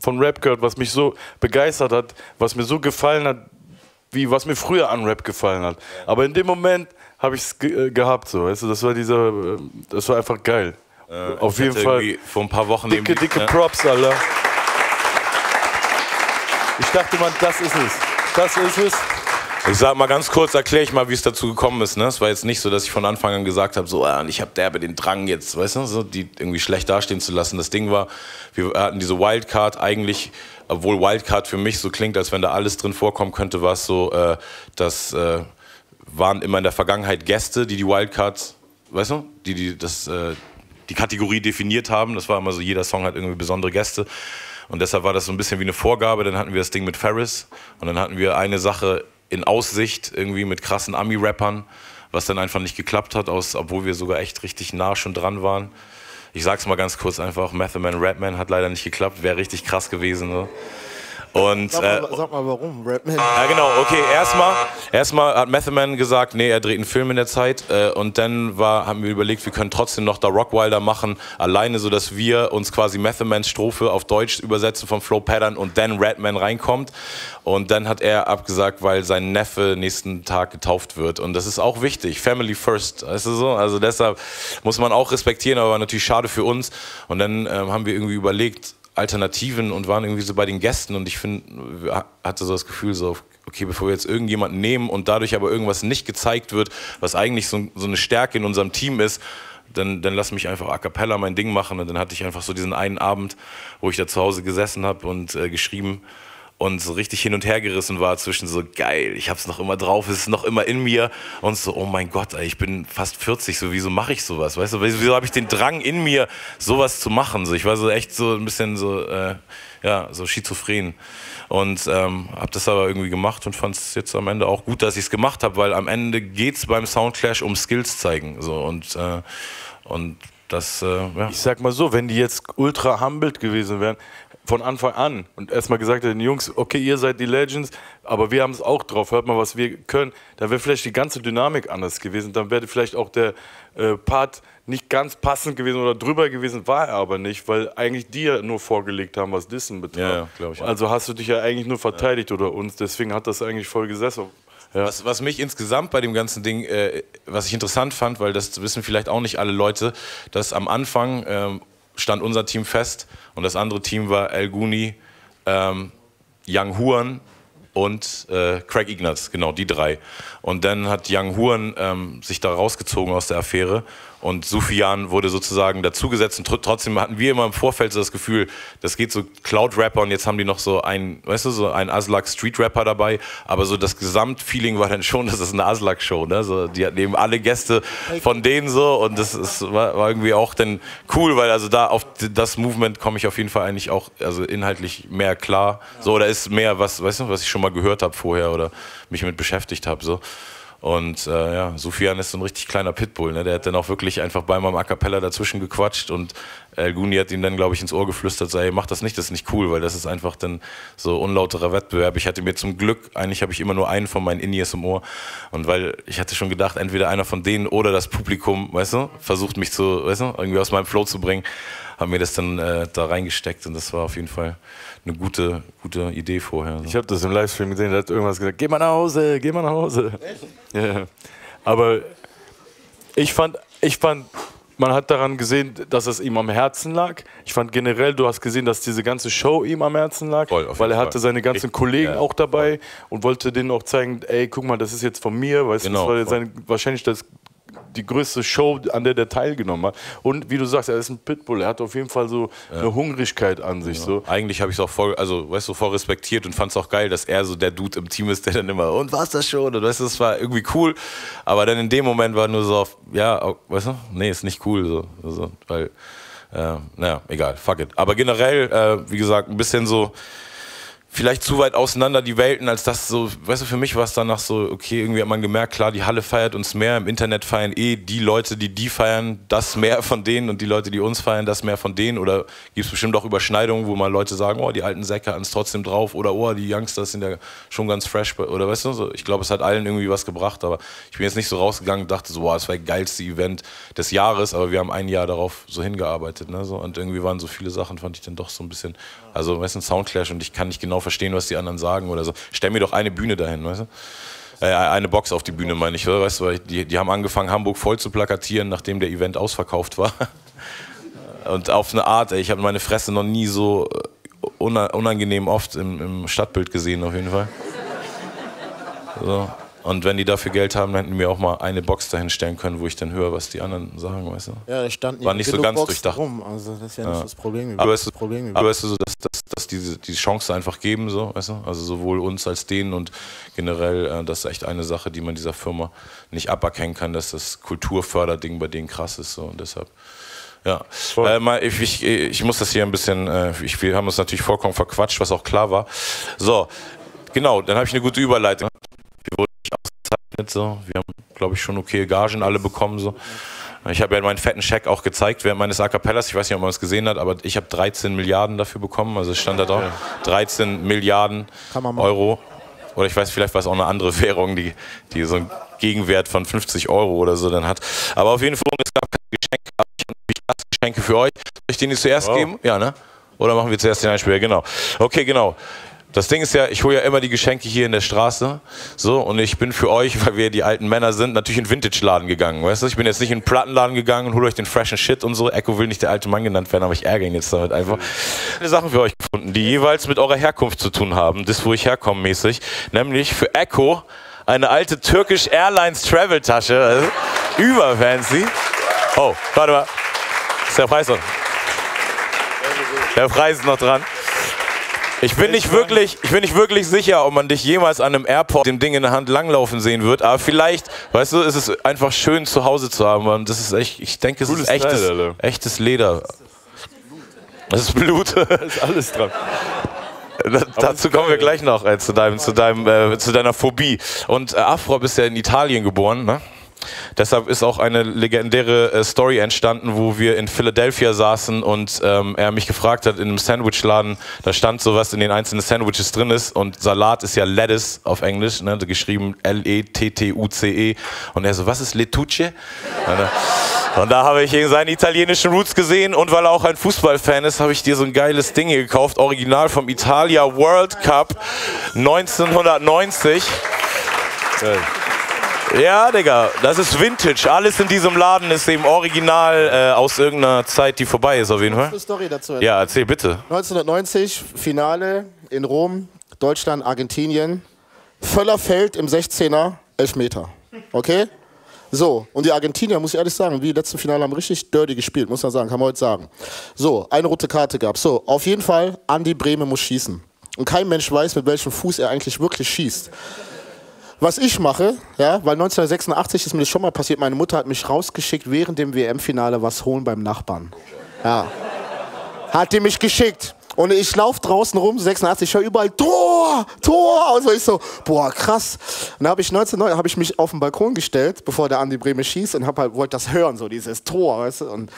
von Rap gehört, was mich so begeistert hat, was mir so gefallen hat, wie was mir früher an Rap gefallen hat. Aber in dem Moment habe ich es ge gehabt, so, weißt du, das war dieser, das war einfach geil. Äh, Auf jeden Fall. Vor ein paar Wochen dicke, die, dicke ne? Props, Alter. Ich dachte mal, das ist es, das ist es. Ich sag mal ganz kurz, erkläre ich mal, wie es dazu gekommen ist. Ne? Es war jetzt nicht so, dass ich von Anfang an gesagt habe, so, ah, ich habe derbe den Drang jetzt, weißt du, so, die irgendwie schlecht dastehen zu lassen. Das Ding war, wir hatten diese Wildcard eigentlich, obwohl Wildcard für mich so klingt, als wenn da alles drin vorkommen könnte, war es so, äh, das äh, waren immer in der Vergangenheit Gäste, die die Wildcards, weißt du, die, die das, äh, die Kategorie definiert haben. Das war immer so, jeder Song hat irgendwie besondere Gäste. Und deshalb war das so ein bisschen wie eine Vorgabe. Dann hatten wir das Ding mit Ferris und dann hatten wir eine Sache in Aussicht irgendwie mit krassen Ami-Rappern, was dann einfach nicht geklappt hat, aus, obwohl wir sogar echt richtig nah schon dran waren. Ich sag's mal ganz kurz einfach, Method Man, Rapman hat leider nicht geklappt, wäre richtig krass gewesen. So. Und, sag, mal, äh, sag mal warum, Rapman? Ja genau, okay, erstmal erstmal hat Method Man gesagt, nee, er dreht einen Film in der Zeit äh, und dann war, haben wir überlegt, wir können trotzdem noch da Rockwilder machen, alleine, sodass wir uns quasi Method Mans Strophe auf Deutsch übersetzen vom Flow Pattern und dann Rapman reinkommt. Und dann hat er abgesagt, weil sein Neffe nächsten Tag getauft wird und das ist auch wichtig, Family First, weißt du so? Also deshalb muss man auch respektieren, aber natürlich schade für uns und dann äh, haben wir irgendwie überlegt, Alternativen und waren irgendwie so bei den Gästen und ich finde, hatte so das Gefühl so, okay, bevor wir jetzt irgendjemanden nehmen und dadurch aber irgendwas nicht gezeigt wird, was eigentlich so, so eine Stärke in unserem Team ist, dann, dann lass mich einfach a cappella mein Ding machen und dann hatte ich einfach so diesen einen Abend, wo ich da zu Hause gesessen habe und äh, geschrieben und so richtig hin und her gerissen war zwischen so, geil, ich hab's noch immer drauf, es ist noch immer in mir und so, oh mein Gott, ey, ich bin fast vierzig, so, wieso mache ich sowas, weißt du, wieso habe ich den Drang in mir, sowas zu machen, so, ich war so echt so ein bisschen so, äh, ja, so schizophren und ähm, hab das aber irgendwie gemacht und fand es jetzt am Ende auch gut, dass ich es gemacht habe, weil am Ende geht's beim Soundclash um Skills zeigen, so, und, äh, und das, äh, ja. Ich sag mal so, wenn die jetzt ultra humbled gewesen wären, von Anfang an und erstmal gesagt hat den Jungs, okay, ihr seid die Legends, aber wir haben es auch drauf, hört mal, was wir können, da wäre vielleicht die ganze Dynamik anders gewesen, dann wäre vielleicht auch der äh, Part nicht ganz passend gewesen oder drüber gewesen, war er aber nicht, weil eigentlich die ja nur vorgelegt haben, was Dissen betrifft. Ja, ja, glaub ich, also hast du dich ja eigentlich nur verteidigt, ja, oder uns, deswegen hat das eigentlich voll gesessen. Ja. Was, was mich insgesamt bei dem ganzen Ding, äh, was ich interessant fand, weil das wissen vielleicht auch nicht alle Leute, dass am Anfang ähm, stand unser Team fest und das andere Team war El Guni, ähm, Young Huan und äh, Craig Ignatz, genau die drei. Und dann hat Young Huan ähm, sich da rausgezogen aus der Affäre und Sufjan wurde sozusagen dazugesetzt und tr trotzdem hatten wir immer im Vorfeld so das Gefühl, das geht so Cloud-Rapper und jetzt haben die noch so einen, weißt du, so einen Aslak-Street-Rapper dabei, aber so das Gesamtfeeling war dann schon, das ist eine Aslak-Show, ne? So, die hatten eben alle Gäste von denen so und das ist, war, war irgendwie auch dann cool, weil also da auf das Movement komme ich auf jeden Fall eigentlich auch, also inhaltlich mehr klar, so, oder ist mehr was, weißt du, was ich schon mal gehört habe vorher oder mich mit beschäftigt habe, so. Und äh, ja, Sufjan ist so ein richtig kleiner Pitbull, ne? Der hat dann auch wirklich einfach bei meinem A Cappella dazwischen gequatscht und El Guni hat ihm dann, glaube ich, ins Ohr geflüstert, sei, mach das nicht, das ist nicht cool, weil das ist einfach dann so unlauterer Wettbewerb. Ich hatte mir zum Glück, eigentlich habe ich immer nur einen von meinen Indies im Ohr und weil ich hatte schon gedacht, entweder einer von denen oder das Publikum, weißt du, versucht mich zu, weißt du, irgendwie aus meinem Flow zu bringen, haben mir das dann äh, da reingesteckt und das war auf jeden Fall eine gute, gute Idee vorher. So. Ich habe das im Livestream gesehen, da hat irgendwas gesagt, geh mal nach Hause, geh mal nach Hause. Echt? Ja. Aber ich fand, ich fand, man hat daran gesehen, dass es ihm am Herzen lag. Ich fand generell, du hast gesehen, dass diese ganze Show ihm am Herzen lag, voll, weil er hatte seine ganzen ich, Kollegen ja, auch dabei voll. Und wollte denen auch zeigen, ey, guck mal, das ist jetzt von mir, weißt du, genau, das war jetzt seine, wahrscheinlich das die größte Show, an der der teilgenommen hat. Und wie du sagst, er ist ein Pitbull, er hat auf jeden Fall so ja. eine Hungrigkeit an sich. Ja. So. Eigentlich habe ich es auch voll, also, weißt du, voll respektiert und fand es auch geil, dass er so der Dude im Team ist, der dann immer, und war's das schon? Und weißt du, das war irgendwie cool, aber dann in dem Moment war nur so, auf, ja, weißt du, nee, ist nicht cool, so, also, weil, äh, naja, egal, fuck it. Aber generell, äh, wie gesagt, ein bisschen so, vielleicht zu weit auseinander die Welten, als das so, weißt du, für mich war es danach so, okay, irgendwie hat man gemerkt, klar, die Halle feiert uns mehr, im Internet feiern eh die Leute, die die feiern, das mehr von denen und die Leute, die uns feiern, das mehr von denen oder gibt es bestimmt auch Überschneidungen, wo mal Leute sagen, oh, die alten Säcke hatten es trotzdem drauf oder oh, die Youngsters sind ja schon ganz fresh oder weißt du, so. Ich glaube, es hat allen irgendwie was gebracht, aber ich bin jetzt nicht so rausgegangen und dachte so, wow, das war das geilste Event des Jahres, aber wir haben ein Jahr darauf so hingearbeitet, ne, so, und irgendwie waren so viele Sachen, fand ich dann doch so ein bisschen, also, weißt du, ein Soundclash und ich kann nicht genau genau verstehen, was die anderen sagen oder so. Stell mir doch eine Bühne dahin, weißt du? Eine Box auf die Bühne, meine ich, oder? Weißt du, weil die, die haben angefangen, Hamburg voll zu plakatieren, nachdem der Event ausverkauft war. Und auf eine Art, ey, ich habe meine Fresse noch nie so unangenehm oft im, im Stadtbild gesehen, auf jeden Fall. So. Und wenn die dafür Geld haben, dann hätten die mir auch mal eine Box dahin stellen können, wo ich dann höre, was die anderen sagen, weißt du? Ja, da stand nicht, war nicht so ganz durchdacht. Rum. Also das ist ja nicht ja. das Problem. Aber es ist das Problem. Aber es ist so, dass, dass, dass diese die Chance einfach geben, so, weißt du? Also sowohl uns als denen und generell, äh, das ist echt eine Sache, die man dieser Firma nicht aberkennen kann, dass das Kulturförderding bei denen krass ist, so, und deshalb. Ja, äh, ich, ich, ich muss das hier ein bisschen, äh, ich, wir haben uns natürlich vollkommen verquatscht, was auch klar war. So, genau, dann habe ich eine gute Überleitung. Wir wurden nicht ausgezeichnet, so. Wir haben, glaube ich, schon okay Gagen alle bekommen. So. Ich habe ja meinen fetten Scheck auch gezeigt während meines A Cappellas. Ich weiß nicht, ob man es gesehen hat, aber ich habe dreizehn Milliarden dafür bekommen. Also es stand da drauf, dreizehn Milliarden Euro. Oder ich weiß, vielleicht war es auch eine andere Währung, die, die so einen Gegenwert von fünfzig Euro oder so dann hat. Aber auf jeden Fall, es gab keine Geschenke, aber ich habe natürlich Geschenke für euch. Soll ich denen die zuerst wow. geben? Ja, ne? Oder machen wir zuerst den Einspieler? Genau. Okay, genau. Das Ding ist ja, ich hole ja immer die Geschenke hier in der Straße, so, und ich bin für euch, weil wir die alten Männer sind, natürlich in Vintage-Laden gegangen, weißt du? Ich bin jetzt nicht in einen Plattenladen gegangen und hole euch den freshen Shit und so. Eko will nicht der alte Mann genannt werden, aber ich ärgere ihn jetzt damit einfach. Ich habe Sachen für euch gefunden, die jeweils mit eurer Herkunft zu tun haben, das, wo ich herkomme mäßig, nämlich für Eko eine alte Turkish Airlines Travel-Tasche, also überfancy. Oh, warte mal, ist der Preis noch? Der Preis ist noch dran. Ich bin, nicht wirklich, ich bin nicht wirklich sicher, ob man dich jemals an einem Airport dem Ding in der Hand langlaufen sehen wird, aber vielleicht, weißt du, ist es einfach schön zu Hause zu haben, Mann. Das ist echt, ich denke, es ist echtes, echtes Leder. Das ist Blut. Das ist alles dran. Da, dazu kommen wir gleich noch, äh, zu, deinem, zu, deinem, äh, zu deiner Phobie. Und äh, Afrob ist ja in Italien geboren, ne? Deshalb ist auch eine legendäre äh, Story entstanden, wo wir in Philadelphia saßen und ähm, er mich gefragt hat in einem Sandwichladen, da stand sowas in den einzelnen Sandwiches drin ist, und Salat ist ja Lettuce auf Englisch, ne, geschrieben L E T T U C E, und er so, was ist Letuce? Und da habe ich seine italienischen Roots gesehen, und weil er auch ein Fußballfan ist, habe ich dir so ein geiles Ding hier gekauft, original vom Italia World Cup neunzehnhundertneunzig. Geil. Ja, Digga, das ist Vintage. Alles in diesem Laden ist eben original äh, aus irgendeiner Zeit, die vorbei ist, auf jeden Fall. Ich eine Story dazu erzählen. Ja, erzähl bitte. neunzehnhundertneunzig, Finale in Rom, Deutschland, Argentinien. Völler fällt im sechzehner, Elfmeter. Okay? So, und die Argentinier, muss ich ehrlich sagen, wie die letzten Finale, haben richtig dirty gespielt, muss man sagen, kann man heute sagen. So, eine rote Karte gab es. So, auf jeden Fall, Andi Brehme muss schießen. Und kein Mensch weiß, mit welchem Fuß er eigentlich wirklich schießt. Was ich mache, ja, weil neunzehnhundertsechsundachtzig ist mir das schon mal passiert, meine Mutter hat mich rausgeschickt während dem W M-Finale was holen beim Nachbarn. Ja. Hat die mich geschickt. Und ich laufe draußen rum, sechsundachtzig, ich höre überall Tor, Tor. Und so, ich so, boah, krass. Und da habe ich neunzehnhundertneun hab ich mich auf den Balkon gestellt, bevor der Andi Brehme schießt, und hab halt, wollte das hören, so dieses Tor, weißt du. Und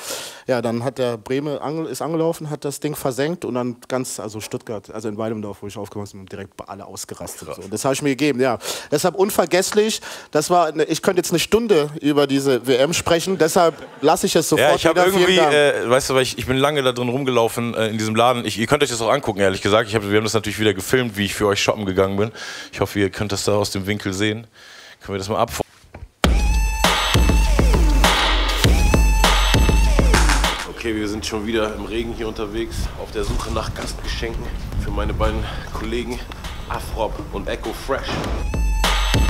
ja, dann hat der Brehme ange, ist angelaufen, hat das Ding versenkt, und dann ganz, also Stuttgart, also in Weidemdorf, wo ich aufgewachsen bin, direkt alle ausgerastet. So. Und das habe ich mir gegeben, ja. Deshalb unvergesslich. Das war, eine, ich könnte jetzt eine Stunde über diese W M sprechen, deshalb lasse ich es sofort. Ja, ich habe irgendwie, äh, weißt du, weil ich, ich bin lange da drin rumgelaufen äh, in diesem Laden. Ich, Ihr könnt euch das auch angucken, ehrlich gesagt. Ich hab, wir haben das natürlich wieder gefilmt, wie ich für euch shoppen gegangen bin. Ich hoffe, ihr könnt das da aus dem Winkel sehen. Können wir das mal abfordern? Okay, wir sind schon wieder im Regen hier unterwegs, auf der Suche nach Gastgeschenken für meine beiden Kollegen Afrob und Eko Fresh. Guck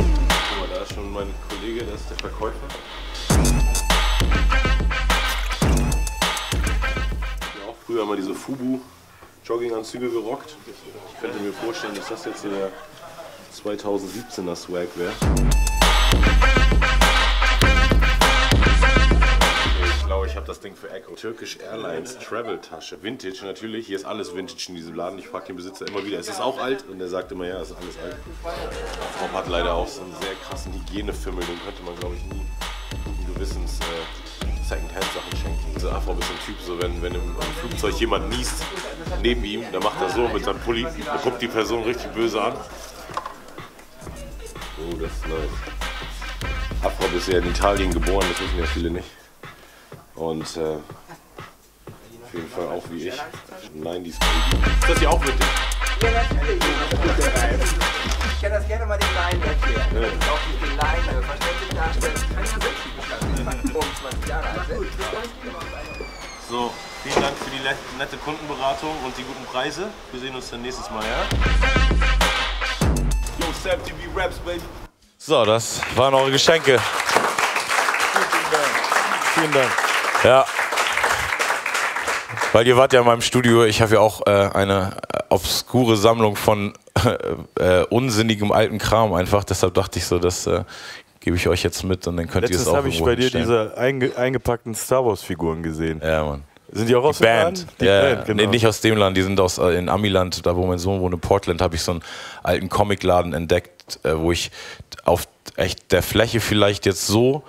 mal, da ist schon mein Kollege, das ist der Verkäufer. Früher haben wir diese Fubu-Jogginganzüge gerockt. Ich könnte mir vorstellen, dass das jetzt so der zweitausendsiebzehner Swag wäre. Ich glaube, ich habe das Ding für Eko. Turkish Airlines Travel-Tasche. Vintage natürlich. Hier ist alles Vintage in diesem Laden. Ich frage den Besitzer immer wieder, ist das auch alt? Und er sagt immer, ja, ist alles alt. Afrob hat leider auch so einen sehr krassen Hygienefimmel. Den könnte man, glaube ich, nie guten Gewissens... Äh, Secondhand-Sachen schenken. Dieser Afrob ist ein Typ, so wenn, wenn im Flugzeug jemand niest neben ihm, dann macht er so mit seinem Pulli, dann guckt die Person richtig böse an. Oh, das ist nice. Afrob ist ja in Italien geboren, das wissen ja viele nicht. Und äh, Auf jeden Fall auch wie ich. neunziger. Ist das hier auch mit dir? Ja, natürlich. Ich kann das gerne mal den Laien erklären. Das ist auch nicht den Laien, aber verständlich darstellen. Kann ich das zwanzig Jahre alt sein. So, vielen Dank für die nette Kundenberatung und die guten Preise. Wir sehen uns dann nächstes Mal, ja? Yo Sam T V Raps, baby. So, das waren eure Geschenke. Vielen Dank. Vielen Dank. Ja. Weil ihr wart ja in meinem Studio, ich habe ja auch äh, eine obskure Sammlung von äh, äh, unsinnigem alten Kram einfach, deshalb dachte ich so, das äh, gebe ich euch jetzt mit und dann könnt Letztens ihr es auch habe ich bei dir stellen. Diese einge eingepackten Star Wars Figuren gesehen. Ja, Mann. Sind die auch aus dem Land? Die ja, Band, genau. Nee, nicht aus dem Land, die sind aus äh, in Amiland, da wo mein Sohn wohnt, in Portland, habe ich so einen alten Comicladen entdeckt, äh, wo ich auf echt der Fläche vielleicht jetzt so...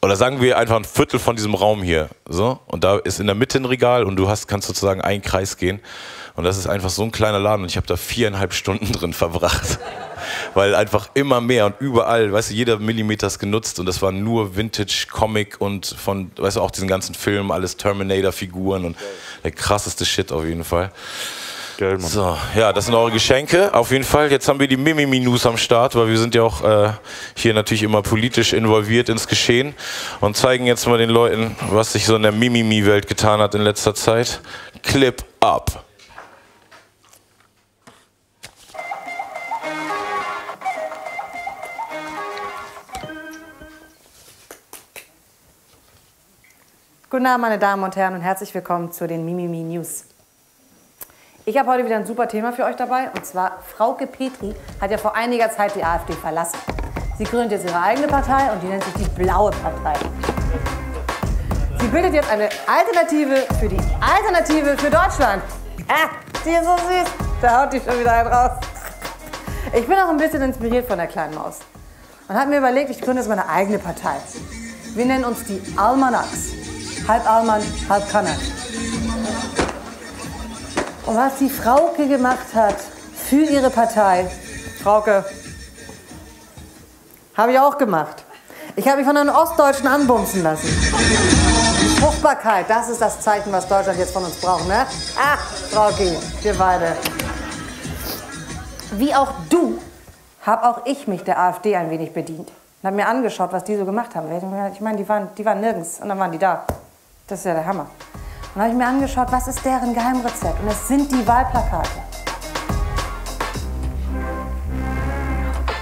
Oder sagen wir einfach ein Viertel von diesem Raum hier. So, und da ist in der Mitte ein Regal und du hast, kannst sozusagen einen Kreis gehen. Und das ist einfach so ein kleiner Laden und ich habe da viereinhalb Stunden drin verbracht. Weil einfach immer mehr und überall, weißt du, jeder Millimeter ist genutzt und das war nur Vintage-Comic und von, weißt du, auch diesen ganzen Film, alles Terminator-Figuren und der krasseste Shit auf jeden Fall. Geil, Mann. So, ja, das sind eure Geschenke. Auf jeden Fall, jetzt haben wir die Mimimi-News am Start, weil wir sind ja auch äh, hier natürlich immer politisch involviert ins Geschehen und zeigen jetzt mal den Leuten, was sich so in der Mimimi-Welt getan hat in letzter Zeit. Clip up. Guten Abend, meine Damen und Herren, und herzlich willkommen zu den Mimimi-News. Ich habe heute wieder ein super Thema für euch dabei, und zwar Frauke Petri hat ja vor einiger Zeit die AfD verlassen. Sie gründet jetzt ihre eigene Partei und die nennt sich die Blaue Partei. Sie bildet jetzt eine Alternative für die Alternative für Deutschland. Ah, die ist so süß. Da haut die schon wieder einen raus. Ich bin auch ein bisschen inspiriert von der kleinen Maus und habe mir überlegt, ich gründe jetzt meine eigene Partei. Wir nennen uns die Almanaks. Halb Alman, halb Kanak. Und was die Frauke gemacht hat für ihre Partei, Frauke, habe ich auch gemacht. Ich habe mich von einem Ostdeutschen anbumsen lassen. Fruchtbarkeit, das ist das Zeichen, was Deutschland jetzt von uns braucht, ne? Ah, Frauke, wir beide. Wie auch du, habe auch ich mich der AfD ein wenig bedient. Und habe mir angeschaut, was die so gemacht haben. Ich meine, die waren, die waren nirgends und dann waren die da. Das ist ja der Hammer. Dann habe ich mir angeschaut, was ist deren Geheimrezept? Und das sind die Wahlplakate.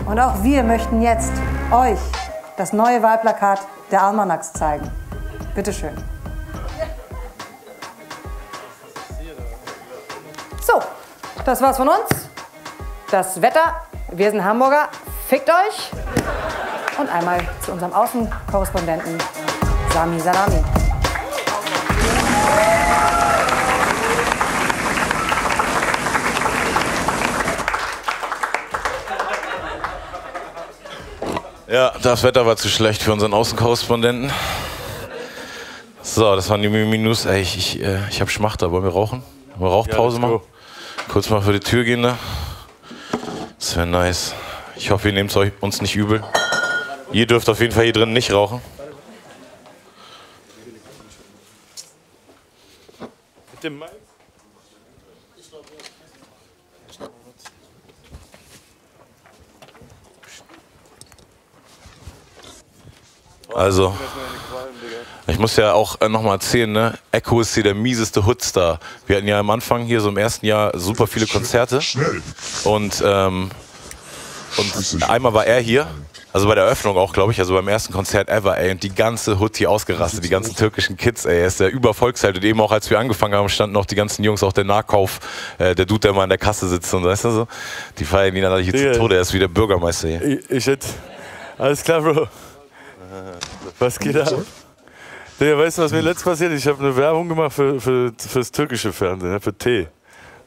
Und auch wir möchten jetzt euch das neue Wahlplakat der Almanaks zeigen. Bitte schön. So, das war's von uns. Das Wetter, wir sind Hamburger, fickt euch. Und einmal zu unserem Außenkorrespondenten Samy Salami. Ja, das Wetter war zu schlecht für unseren Außenkorrespondenten. So, das waren die Minus. Ey, ich, ich, äh, ich hab Schmachter. Wollen wir rauchen? Wollen wir Rauchpause ja, machen? Cool. Kurz mal vor die Tür gehen, ne? Das wäre nice. Ich hoffe, ihr nehmt es uns nicht übel. Ihr dürft auf jeden Fall hier drin nicht rauchen. Mit dem Mike? Also, ich muss ja auch äh, nochmal erzählen, ne? Eko ist hier der mieseste Hoodstar. Wir hatten ja am Anfang hier so im ersten Jahr super viele Konzerte. Und, ähm, und einmal war er hier, also bei der Eröffnung auch, glaube ich, also beim ersten Konzert ever, ey. Und die ganze Hood hier ausgerastet, die ganzen türkischen Kids, ey. Er ist der Übervolksheld. Und eben auch, als wir angefangen haben, standen noch die ganzen Jungs, auch der Nahkauf, äh, der Dude, der mal an der Kasse sitzt und weißt du so. Die feiern ihn natürlich jetzt zu Tode, er ist wie der Bürgermeister hier. Ich, ich hätte... Alles klar, Bro. Was geht ab? Digga, weißt du, was mir letztens passiert ist? Ich habe eine Werbung gemacht für, für, fürs türkische Fernsehen, für Tee.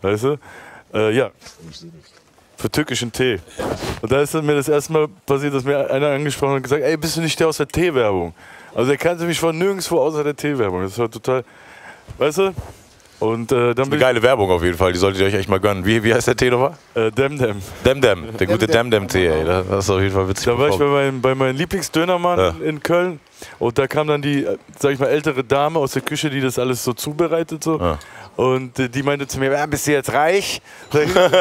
Weißt du? Äh, ja. Für türkischen Tee. Und da ist mir das erste Mal passiert, dass mir einer angesprochen hat und gesagt, ey, bist du nicht der aus der Tee-Werbung? Also er kannte mich von nirgendwo außer der Tee-Werbung. Das war total. Weißt du? Und, äh, dann eine geile Werbung auf jeden Fall, die solltet ihr euch echt mal gönnen. Wie, wie heißt der Tee nochmal? Äh, Dem Dem. Dem Dem, der gute Dem Dem Tee, ey. Das ist auf jeden Fall witzig. Da war ich bei meinem, bei meinem Lieblingsdönermann ja. in Köln und da kam dann die, sag ich mal, ältere Dame aus der Küche, die das alles so zubereitet so. Ja. Und äh, die meinte zu mir, ah, bist du jetzt reich? Sag ich, sag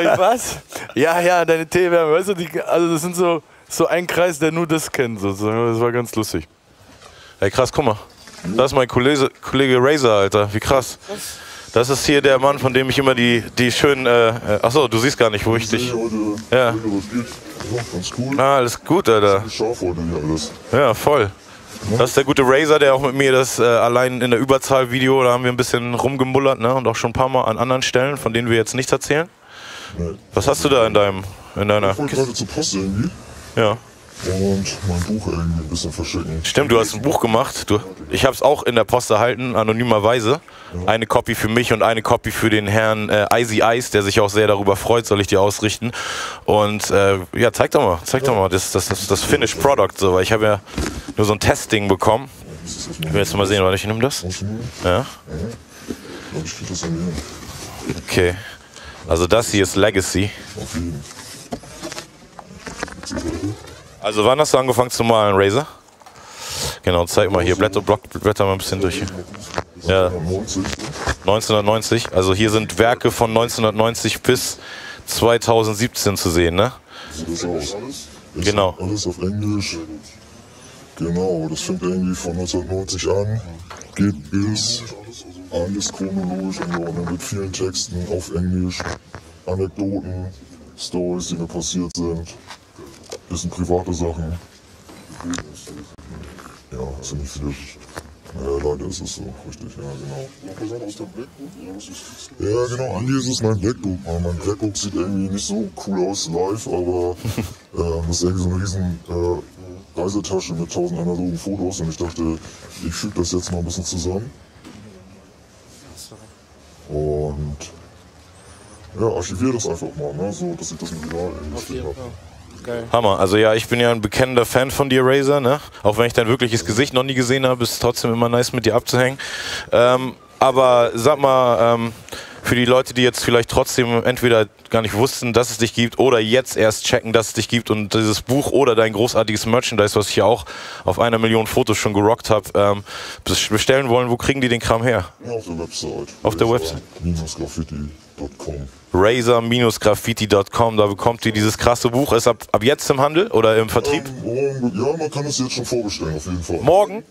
ich, was? Ja, ja, deine Teewärme, weißt du, die, also das sind so, so ein Kreis, der nur das kennt sozusagen. Das war ganz lustig. Ey, krass, guck mal. Das ist mein Kollege, Kollege Razer, Alter. Wie krass. Das ist hier der Mann, von dem ich immer die, die schönen... Äh, achso, du siehst gar nicht, wo ich dich... Ja. Ah, alles gut, Alter. Ja, voll. Das ist der gute Razer, der auch mit mir das äh, allein in der Überzahl-Video, da haben wir ein bisschen rumgemullert, ne? Und auch schon ein paar Mal an anderen Stellen, von denen wir jetzt nichts erzählen. Was hast du da in deinem... in deiner... Ich wollte gerade zur Post irgendwie. Ja. Und mein Buch irgendwie ein bisschen verschicken. Stimmt, du hast ein Buch gemacht. Du, ich habe es auch in der Post erhalten, anonymerweise. Ja. Eine Copy für mich und eine Copy für den Herrn äh, Icy Ice, der sich auch sehr darüber freut, soll ich dir ausrichten. Und äh, ja, zeig doch mal, zeig ja. doch mal das, das, das, das Finished Product. So, weil ich habe ja nur so ein Testing bekommen. Ich will jetzt mal sehen, warte, ich nehme das. Ja. Okay. Also das hier ist Legacy. Also wann hast du angefangen zu malen, Razer? Genau, zeig mal hier, blätter, block, blätter mal ein bisschen durch. Ja. neunzehnhundertneunzig, also hier sind Werke von neunzehnhundertneunzig bis zweitausendsiebzehn zu sehen, ne? Sieht das aus? Genau. Alles auf Englisch. Genau, das fängt irgendwie von neunzehnhundertneunzig an, geht bis alles chronologisch angeordnet mit vielen Texten auf Englisch, Anekdoten, Stories, die mir passiert sind. Das sind private Sachen. Ja, ziemlich viel. Naja, leider ist es so. Richtig, ja, genau. Ja, genau, Andi, es ist mein Blackbook. Mein Blackbook sieht irgendwie nicht so cool aus live, aber äh, das ist irgendwie so eine riesen äh, Reisetasche mit tausend analogen Fotos und ich dachte, ich füge das jetzt mal ein bisschen zusammen. Und ja, archiviere das einfach mal, ne? So, dass ich das im Regal irgendwie stehen habe. Geil. Hammer, also ja, ich bin ja ein bekennender Fan von dir, Razer, ne? Auch wenn ich dein wirkliches Gesicht noch nie gesehen habe, ist es trotzdem immer nice, mit dir abzuhängen. Ähm, aber sag mal, ähm, für die Leute, die jetzt vielleicht trotzdem entweder gar nicht wussten, dass es dich gibt oder jetzt erst checken, dass es dich gibt und dieses Buch oder dein großartiges Merchandise, was ich ja auch auf einer Million Fotos schon gerockt habe, ähm, bestellen wollen, wo kriegen die den Kram her? Ja, auf der Website. Auf der Website? razor Graffiti punkt com. razor Graffiti punkt com, da bekommt ihr dieses krasse Buch. Ist ab, ab jetzt im Handel oder im Vertrieb? Ähm, ja, man kann es jetzt schon vorbestellen, auf jeden Fall. Morgen?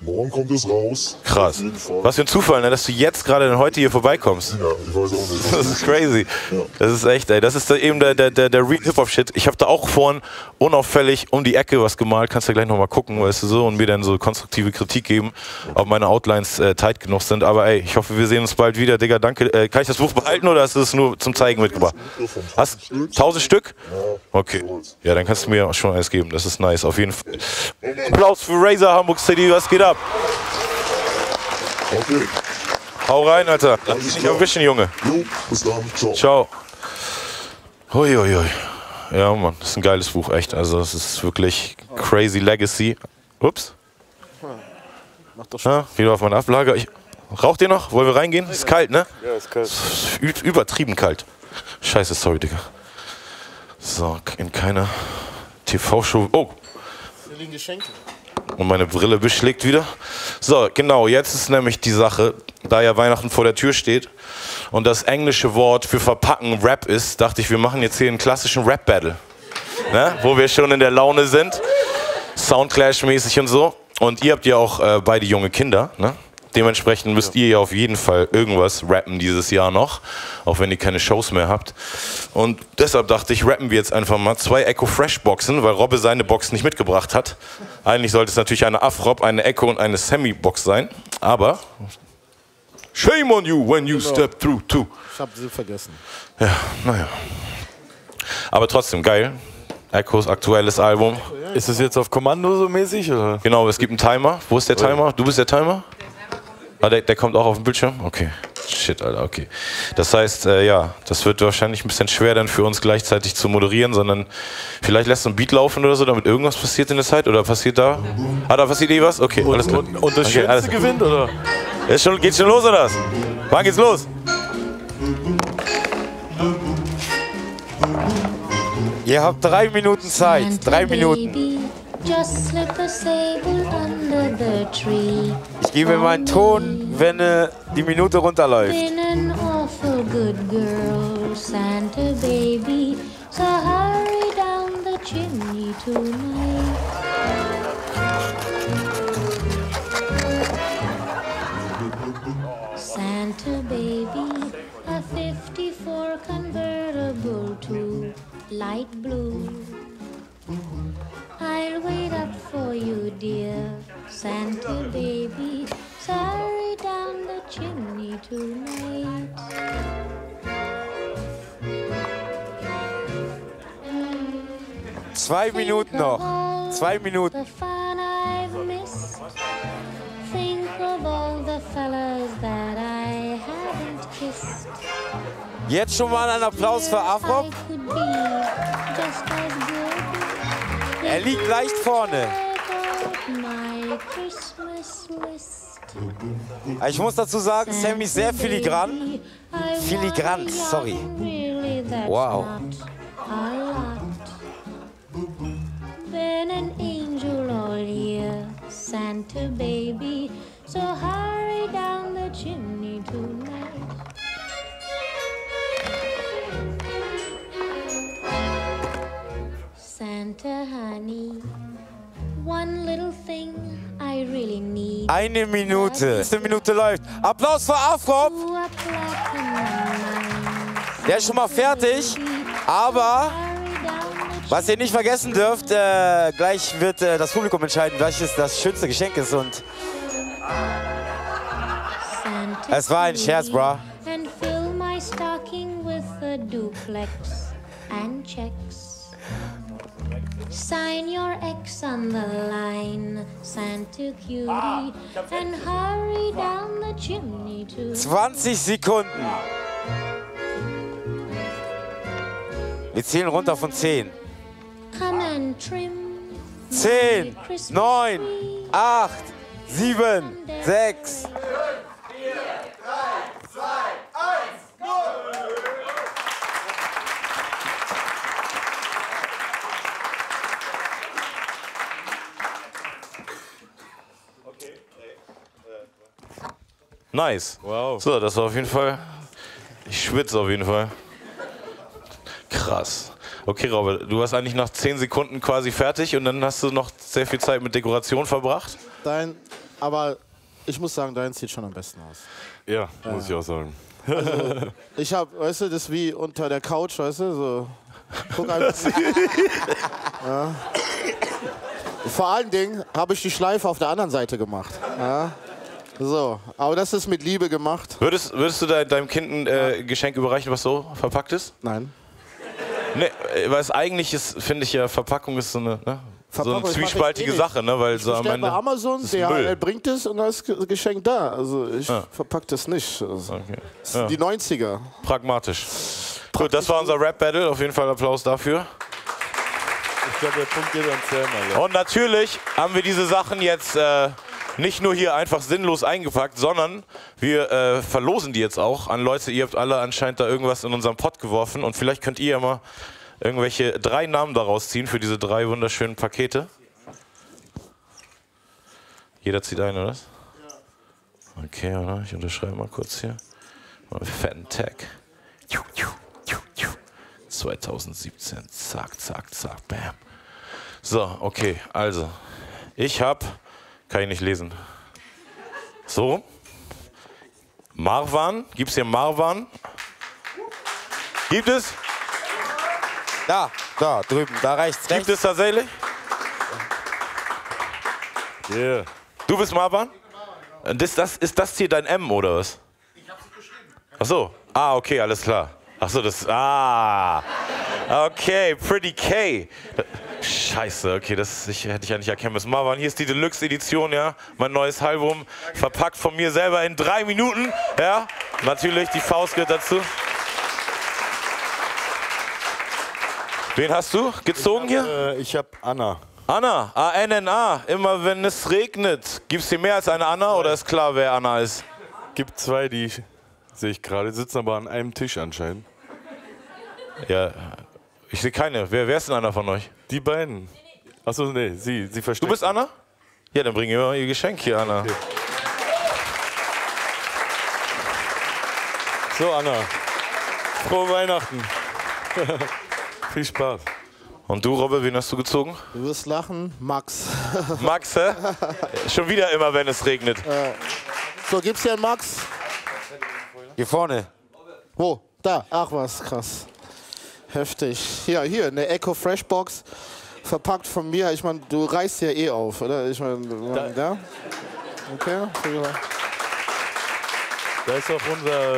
Morgen kommt es raus. Krass. Was für ein Zufall, ne, dass du jetzt gerade heute hier vorbeikommst. Ja, ich weiß auch nicht. Das ist crazy. Ja. Das ist echt, ey. Das ist da eben der, der, der, der Real Hip-Hop-Shit. Ich habe da auch vorhin unauffällig um die Ecke was gemalt. Kannst du gleich nochmal gucken, weißt du so, und mir dann so konstruktive Kritik geben, ob meine Outlines äh, tight genug sind. Aber ey, ich hoffe, wir sehen uns bald wieder, Digga. Danke. Äh, kann ich das Buch behalten oder hast du es nur zum Zeigen mitgebracht? Hast du tausend Stück? Okay. Ja, dann kannst du mir schon eins geben. Das ist nice, auf jeden Fall. Applaus für Razer Hamburg City. Was geht ab? Okay. Hau rein, Alter. Lass dich nicht erwischen, Junge. Jo, bis dann. Ciao. Ciao. Hui, hui, hui. Ja, Mann, das ist ein geiles Buch, echt. Also, das ist wirklich crazy Legacy. Ups. Macht doch schon. Ja, wieder auf meine Ablage. Ich, raucht ihr noch? Wollen wir reingehen? Ist kalt, ne? Ja, ist kalt. Ist übertrieben kalt. Scheiße, sorry, Digga. So, in keiner T V-Show. Oh. Hier liegen Geschenke. Und meine Brille beschlägt wieder. So, genau, jetzt ist nämlich die Sache, da ja Weihnachten vor der Tür steht und das englische Wort für verpacken Rap ist, dachte ich, wir machen jetzt hier einen klassischen Rap-Battle. Ne? Wo wir schon in der Laune sind, Soundclash-mäßig und so. Und ihr habt ja auch äh, beide junge Kinder, ne? Dementsprechend müsst ihr ja auf jeden Fall irgendwas rappen dieses Jahr noch, auch wenn ihr keine Shows mehr habt. Und deshalb dachte ich, rappen wir jetzt einfach mal zwei Eko Fresh Boxen, weil Robbe seine Box nicht mitgebracht hat. Eigentlich sollte es natürlich eine Afrob, eine Eko und eine Samy Box sein, aber shame on you when you step through too. Ich hab sie vergessen. Ja, naja. Aber trotzdem geil. Ekos aktuelles Album. Ist es jetzt auf Kommando so mäßig? Oder? Genau, es gibt einen Timer. Wo ist der Timer? Du bist der Timer? Ah, der, der kommt auch auf den Bildschirm? Okay. Shit, Alter, okay. Das heißt, äh, ja, das wird wahrscheinlich ein bisschen schwer dann für uns gleichzeitig zu moderieren, sondern vielleicht lässt du einen Beat laufen oder so, damit irgendwas passiert in der Zeit? Oder passiert da? Ah, da passiert eh was? Okay, alles klar. Und, und das okay, Schönste gewinnt, oder? Ist schon, geht's schon los oder was? Wann geht's los? Ihr habt drei Minuten Zeit. Drei Minuten. Ich gebe meinen Ton, wenn äh, die Minute runterläuft. Santa Baby, a fifty-four convertible to light blue. I'll wait up for you, dear Santa Baby. Sorry, down the chimney tonight. Zwei Minuten noch. Zwei Minuten. Jetzt schon mal einen Applaus für Afrob. Er liegt leicht vorne. Ich muss dazu sagen, Sammy ist sehr filigran. Filigrant, sorry. Wow. Santa Baby, so hurry down the chimney tonight. Santa honey, one little thing I really need. Eine Minute. Eine Minute läuft. Applaus für Afrob. Der ist schon mal fertig, aber was ihr nicht vergessen dürft, äh, gleich wird äh, das Publikum entscheiden, welches das schönste Geschenk ist. Und es war ein Scherz, bruh. Sign your ex on the line, Santa Cutie, and hurry down the chimney to zwanzig Sekunden. Wir zählen runter von zehn. zehn, neun, acht, sieben, sechs. vier, drei, zwei, eins, null. Nice. Wow. So, das war auf jeden Fall. Ich schwitze auf jeden Fall. Krass. Okay, Robert, du warst eigentlich nach zehn Sekunden quasi fertig und dann hast du noch sehr viel Zeit mit Dekoration verbracht. Dein, aber ich muss sagen, dein sieht schon am besten aus. Ja, ja. Muss ich auch sagen. Also, ich habe, weißt du, das ist wie unter der Couch, weißt du, so. Guck einfach. Ja. Vor allen Dingen habe ich die Schleife auf der anderen Seite gemacht. Ja. So, aber das ist mit Liebe gemacht. Würdest, würdest du de deinem Kind ein äh, Geschenk überreichen, was so verpackt ist? Nein. Nee, weil es eigentlich ist, finde ich ja, Verpackung ist so eine, ne, so eine zwiespaltige eh Sache, ne, weil ich so am Ende bei Amazon, der Müll bringt es und dann ist Geschenk da. Also ich ja. verpacke das nicht. Also okay. Das sind ja die neunziger. Pragmatisch. Praktisch. Gut, das war unser Rap-Battle. Auf jeden Fall Applaus dafür. Ich glaube, der Punkt geht an Selma, ja. Und natürlich haben wir diese Sachen jetzt äh, nicht nur hier einfach sinnlos eingepackt, sondern wir äh, verlosen die jetzt auch an Leute. Ihr habt alle anscheinend da irgendwas in unserem Pott geworfen und vielleicht könnt ihr ja mal irgendwelche drei Namen daraus ziehen für diese drei wunderschönen Pakete. Jeder zieht einen, oder? Okay, oder? Ich unterschreibe mal kurz hier. Mal fetten Tag. zwanzig siebzehn. Zack, zack, zack. Bam. So, okay. Also, ich habe... Kann ich nicht lesen. So. Marwan. Gibt es hier Marwan? Gibt es? Da, da, drüben, da rechts. Gibt rechts. Es tatsächlich? Yeah. Du bist Marwan? Das, das, ist das hier dein M oder was? Ich hab's nicht geschrieben. Ach so. Ah, okay, alles klar. Ach so, das. Ah. Okay, Pretty K. Scheiße, okay, das ich, hätte ich eigentlich erkennen müssen. Marwan, hier ist die Deluxe-Edition, ja, mein neues Album, verpackt von mir selber in drei Minuten, ja, natürlich, die Faust gehört dazu. Wen hast du gezogen ich hab, hier? Äh, ich habe Anna. Anna, A N N A, immer wenn es regnet. Gibt es hier mehr als eine Anna oder ist klar, wer Anna ist? gibt zwei, die sehe ich gerade, sitzen aber an einem Tisch anscheinend. Ja, ich sehe keine. Wer, wer ist denn einer von euch? Die beiden. Achso, nee, sie, sie versteht. Du bist Anna? Ja, dann bringen wir mal ihr Geschenk hier, Anna. Okay. So, Anna, frohe Weihnachten. Viel Spaß. Und du, Robbe, wen hast du gezogen? Du wirst lachen, Max. Max, hä? Schon wieder immer, wenn es regnet. Äh. So, gibt's hier einen Max? Hier vorne. Wo? Da. Ach was, krass. Heftig. Ja, hier, eine Eko Fresh Box. Verpackt von mir. Ich meine, du reißt ja eh auf, oder? Ich meine, da. Ja? Okay. Da ist auch unser,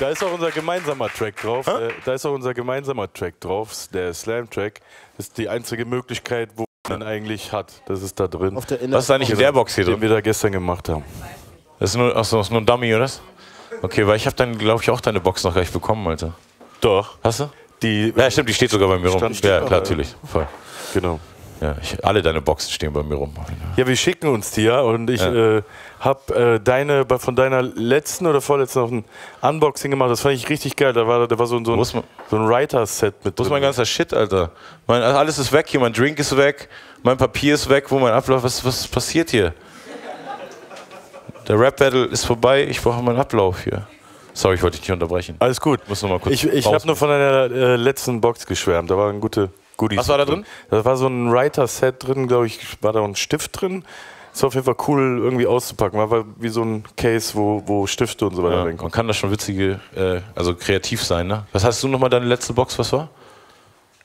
da ist auch unser gemeinsamer Track drauf. Hä? Da ist auch unser gemeinsamer Track drauf, der Slam-Track. Das ist die einzige Möglichkeit, wo man eigentlich hat. Das ist da drin. Auf der Was ist eigentlich in der Box hier drin? Den wir da gestern gemacht haben. Das ist nur, achso, das ist nur ein Dummy, oder? Okay, weil ich habe dann, glaube ich, auch deine Box noch gleich bekommen, Alter. Doch. Hast du? Die, ja, stimmt, die steht sogar bei mir rum. Ja, klar, natürlich. Voll. Genau. Ja, ich, alle deine Boxen stehen bei mir rum. Ja, wir schicken uns die, ja. Und ich ja. äh, habe äh, deine, von deiner letzten oder vorletzten noch ein Unboxing gemacht. Das fand ich richtig geil. Da war, da war so ein, so ein, so ein Writer-Set mit drin. Wo ist mein ganzer Shit, Alter? Mein, alles ist weg hier. Mein Drink ist weg. Mein Papier ist weg. Wo mein Ablauf? Was, was passiert hier? Der Rap-Battle ist vorbei. Ich brauche meinen Ablauf hier. Sorry, ich wollte dich nicht unterbrechen. Alles gut. Muss noch mal kurz ich ich habe nur von deiner äh, letzten Box geschwärmt. Da waren gute Goodies. Was war da drin? Da war so ein Writer-Set drin, glaube ich. War da ein Stift drin. Ist auf jeden Fall cool, irgendwie auszupacken. War wie so ein Case, wo, wo Stifte und so weiter reinkommen. Ja, man kann da schon witzige, äh, also kreativ sein, ne? Was hast du nochmal deine letzte Box? Was war?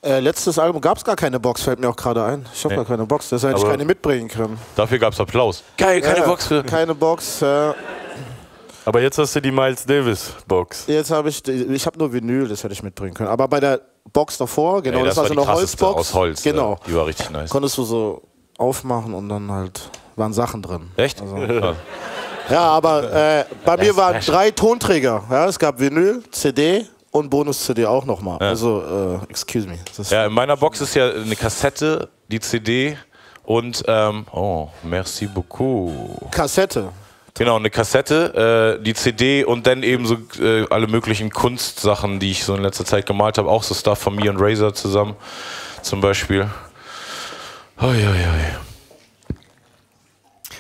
Äh, letztes Album gab es gar keine Box, fällt mir auch gerade ein. Ich habe nee. gar keine Box, das hätte ich keine mitbringen können. Dafür gab es Applaus. Geil, keine ja, Box für. Keine Box. Äh. Aber jetzt hast du die Miles Davis Box. Jetzt habe ich, ich habe nur Vinyl, das hätte ich mitbringen können. Aber bei der Box davor, genau, Ey, das, das war so eine Holzbox. Aus Holz, genau. Die war richtig nice. Konntest du so aufmachen und dann halt waren Sachen drin. Echt? Also, ja, aber äh, bei mir waren drei Tonträger. Ja, es gab Vinyl, C D. Und Bonus-C D auch nochmal. Ja. Also, äh, excuse me. Das ja, in meiner Box ist ja eine Kassette, die C D und, ähm, oh, merci beaucoup. Kassette. Genau, eine Kassette, äh, die C D und dann eben so äh, alle möglichen Kunstsachen, die ich so in letzter Zeit gemalt habe. Auch so Stuff von mir und Razer zusammen, zum Beispiel. Oi, oi, oi.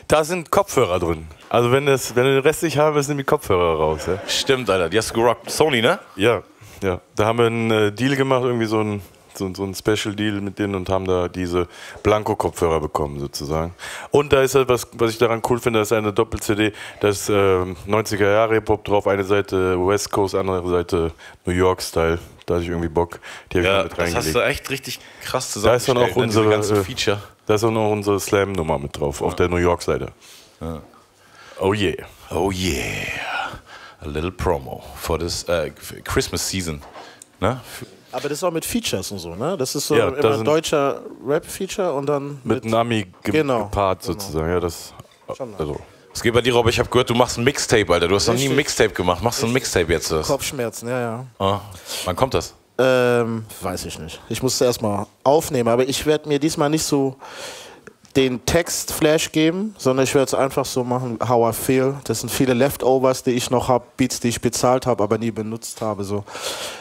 Da sind Kopfhörer drin. Also wenn, das, wenn du den Rest nicht haben willst, nimm die Kopfhörer raus. Ja? Stimmt, Alter. Die hast du gerockt. Sony, ne? Ja, ja. Da haben wir einen äh, Deal gemacht, irgendwie so einen so, so ein Special-Deal mit denen und haben da diese Blanco-Kopfhörer bekommen sozusagen. Und da ist halt was, was ich daran cool finde, das ist eine Doppel-C D, da ist äh, neunziger Jahre Hip-Hop drauf, eine Seite West Coast, andere Seite New York-Style. Da hatte ich irgendwie Bock, die habe ich ja, mit reingelegt. Das hast du echt richtig krass zusammengestellt, da ist dann auch unsere, ganzen Feature. Da ist dann auch unsere Slam-Nummer mit drauf, ja. Auf der New York-Seite. Ja. Oh yeah. Oh yeah. A little promo for this uh, Christmas season. Ne? Aber das ist auch mit Features und so, ne? Das ist so ja, immer ein deutscher Rap-Feature und dann mit, mit Nami ge genau. gepaart sozusagen. Genau. Ja, das, also. Es geht bei dir, Rob, ich habe gehört, du machst ein Mixtape, Alter. Du hast Richtig. noch nie ein Mixtape gemacht. Machst du ein Mixtape jetzt? Das? Kopfschmerzen, ja, ja. Ah. Wann kommt das? Ähm, weiß ich nicht. Ich musste erstmal aufnehmen, aber ich werde mir diesmal nicht so den Text-Flash geben, sondern ich werde es einfach so machen, how I feel. Das sind viele Leftovers, die ich noch habe, Beats, die ich bezahlt habe, aber nie benutzt habe. So.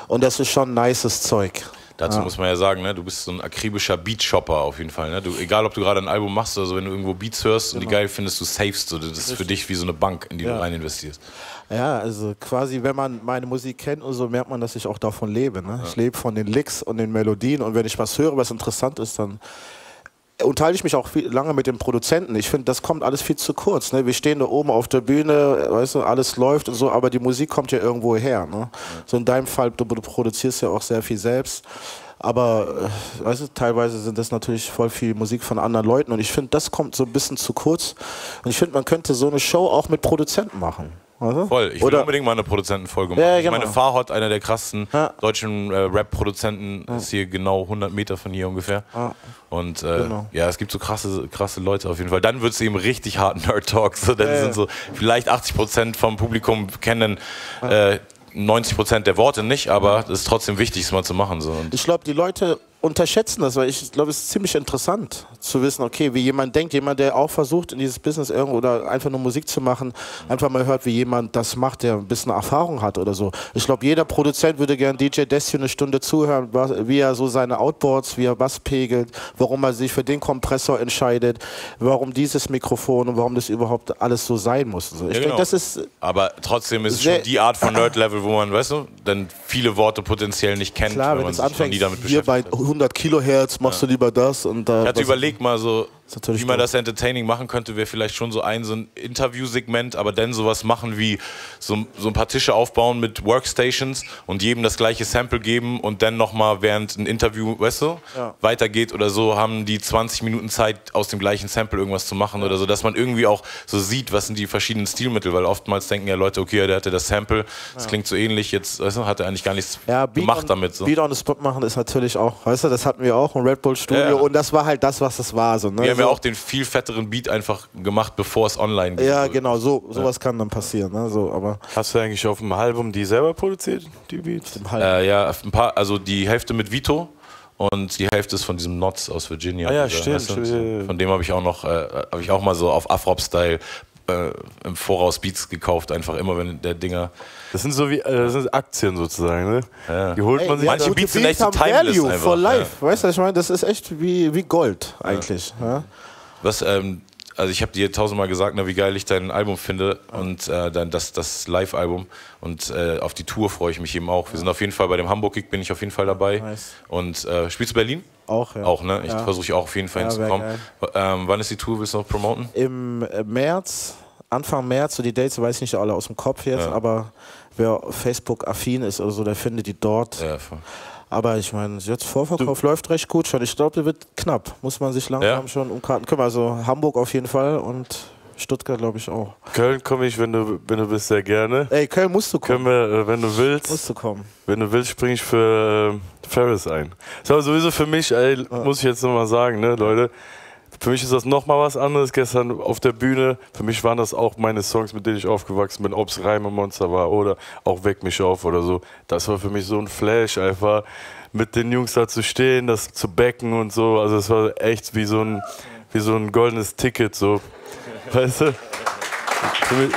Und das ist schon nices Zeug. Dazu ja. muss man ja sagen, ne, du bist so ein akribischer Beat-Shopper auf jeden Fall. Ne? Du, egal, ob du gerade ein Album machst, also wenn du irgendwo Beats hörst genau. und die geil findest, du savest. So. Das ist Richtig. für dich wie so eine Bank, in die ja. du rein investierst. Ja, also quasi, wenn man meine Musik kennt und so, merkt man, dass ich auch davon lebe. Ne? Ja. Ich lebe von den Licks und den Melodien und wenn ich was höre, was interessant ist, dann unterhalte ich mich auch viel, lange mit den Produzenten. Ich finde, das kommt alles viel zu kurz. Ne? Wir stehen da oben auf der Bühne, weißt du, alles läuft und so, aber die Musik kommt ja irgendwo her. Ne? So in deinem Fall, du, du produzierst ja auch sehr viel selbst, aber weißt du, teilweise sind das natürlich voll viel Musik von anderen Leuten und ich finde, das kommt so ein bisschen zu kurz. Und ich finde, man könnte so eine Show auch mit Produzenten machen. Also? Voll, ich will Oder unbedingt mal eine Produzentenfolge machen. Ja, genau. Ich meine, Farhot, einer der krassen ja. deutschen äh, Rap-Produzenten, ja. ist hier genau hundert Meter von hier ungefähr. Ja. Und äh, genau. ja, es gibt so krasse, krasse Leute auf jeden Fall. Dann wird es eben richtig hart Nerd-Talk. So, dann ja, sind ja. so vielleicht achtzig Prozent vom Publikum kennen ja. äh, neunzig Prozent der Worte nicht, aber es ja. ist trotzdem wichtig, es mal zu machen. So. Und ich glaube, die Leute unterschätzen das, weil ich glaube, es ist ziemlich interessant zu wissen, okay, wie jemand denkt, jemand, der auch versucht, in dieses Business irgendwo oder einfach nur Musik zu machen, einfach mal hört, wie jemand das macht, der ein bisschen Erfahrung hat oder so. Ich glaube, jeder Produzent würde gern D J Destiny eine Stunde zuhören, wie er so seine Outboards, wie er Bass pegelt, warum er sich für den Kompressor entscheidet, warum dieses Mikrofon und warum das überhaupt alles so sein muss. Ich ja, denke, genau. das ist Aber trotzdem ist es schon die Art von Nerd-Level, wo man, weißt du, dann viele Worte potenziell nicht kennt, klar, wenn, wenn man sich anfängt, nie damit beschäftigt. hundert Kilohertz, machst ja. du lieber das und da. Ich hatte überlegt mal so, wie man das entertaining machen könnte, wäre vielleicht schon so ein, so ein Interview-Segment, aber dann sowas machen wie so, so ein paar Tische aufbauen mit Workstations und jedem das gleiche Sample geben und dann nochmal während ein Interview, weißt du, ja. weitergeht oder so, haben die zwanzig Minuten Zeit, aus dem gleichen Sample irgendwas zu machen oder so, dass man irgendwie auch so sieht, was sind die verschiedenen Stilmittel, weil oftmals denken ja Leute, okay, der hatte das Sample, ja. das klingt so ähnlich, jetzt weißt du, hat er eigentlich gar nichts ja, gemacht on, damit. So. Beat on the Spot machen ist natürlich auch, weißt du, das hatten wir auch im Red Bull Studio ja, ja. und das war halt das, was es war, so, ne? Ja, wir haben ja auch den viel fetteren Beat einfach gemacht, bevor es online geht. Ja, genau, so sowas ja. kann dann passieren. Ne? So, aber hast du eigentlich auf dem Album die selber produziert, die Beats? Äh, ja, ein paar, also die Hälfte mit Vito und die Hälfte ist von diesem Notz aus Virginia. Ah, ja, stimmt. Von dem habe ich auch noch, äh, habe ich auch mal so auf Afrob-Style äh, im Voraus Beats gekauft, einfach immer, wenn der Dinger. Das sind so wie das sind Aktien sozusagen, ne? Ja. Die holt Ey, man sich. Manche Beats sind echt timeless einfach. For life. Ja. Weißt du, ich meine, das ist echt wie, wie Gold eigentlich. Ja. Ja. Was, ähm, also ich habe dir tausendmal gesagt, na, wie geil ich dein Album finde und äh, dann das, das Live-Album und äh, auf die Tour freue ich mich eben auch. Wir sind auf jeden Fall bei dem Hamburg-Gig, bin ich auf jeden Fall dabei. Nice. Und äh, spielst du Berlin? Auch, ja. Auch, ne? Ich ja. versuche ich auch auf jeden Fall ja, hinzukommen. Ähm, wann ist die Tour? Willst du noch promoten? Im März, Anfang März, so die Dates weiß ich nicht alle aus dem Kopf jetzt, ja. aber wer Facebook-affin ist oder so, der findet die dort. Ja, voll. Aber ich meine, jetzt Vorverkauf du. läuft recht gut schon. Ich glaube, der wird knapp. Muss man sich langsam ja. schon um Karten kümmern. Also Hamburg auf jeden Fall und Stuttgart glaube ich auch. Köln komme ich, wenn du, wenn du bist, sehr gerne. Ey, Köln musst du kommen. Können wir, wenn du willst. Musst du kommen. Wenn du willst, springe ich für äh, Ferris ein. Das ist aber sowieso für mich, ey, ja. muss ich jetzt nochmal sagen, ne, Leute. Für mich ist das nochmal was anderes. Gestern auf der Bühne, für mich waren das auch meine Songs, mit denen ich aufgewachsen bin. Ob es Reime Monster war oder auch Weck mich auf oder so. Das war für mich so ein Flash, einfach mit den Jungs da zu stehen, das zu backen und so. Also es war echt wie so ein, wie so ein goldenes Ticket, so. Weißt du? Für mich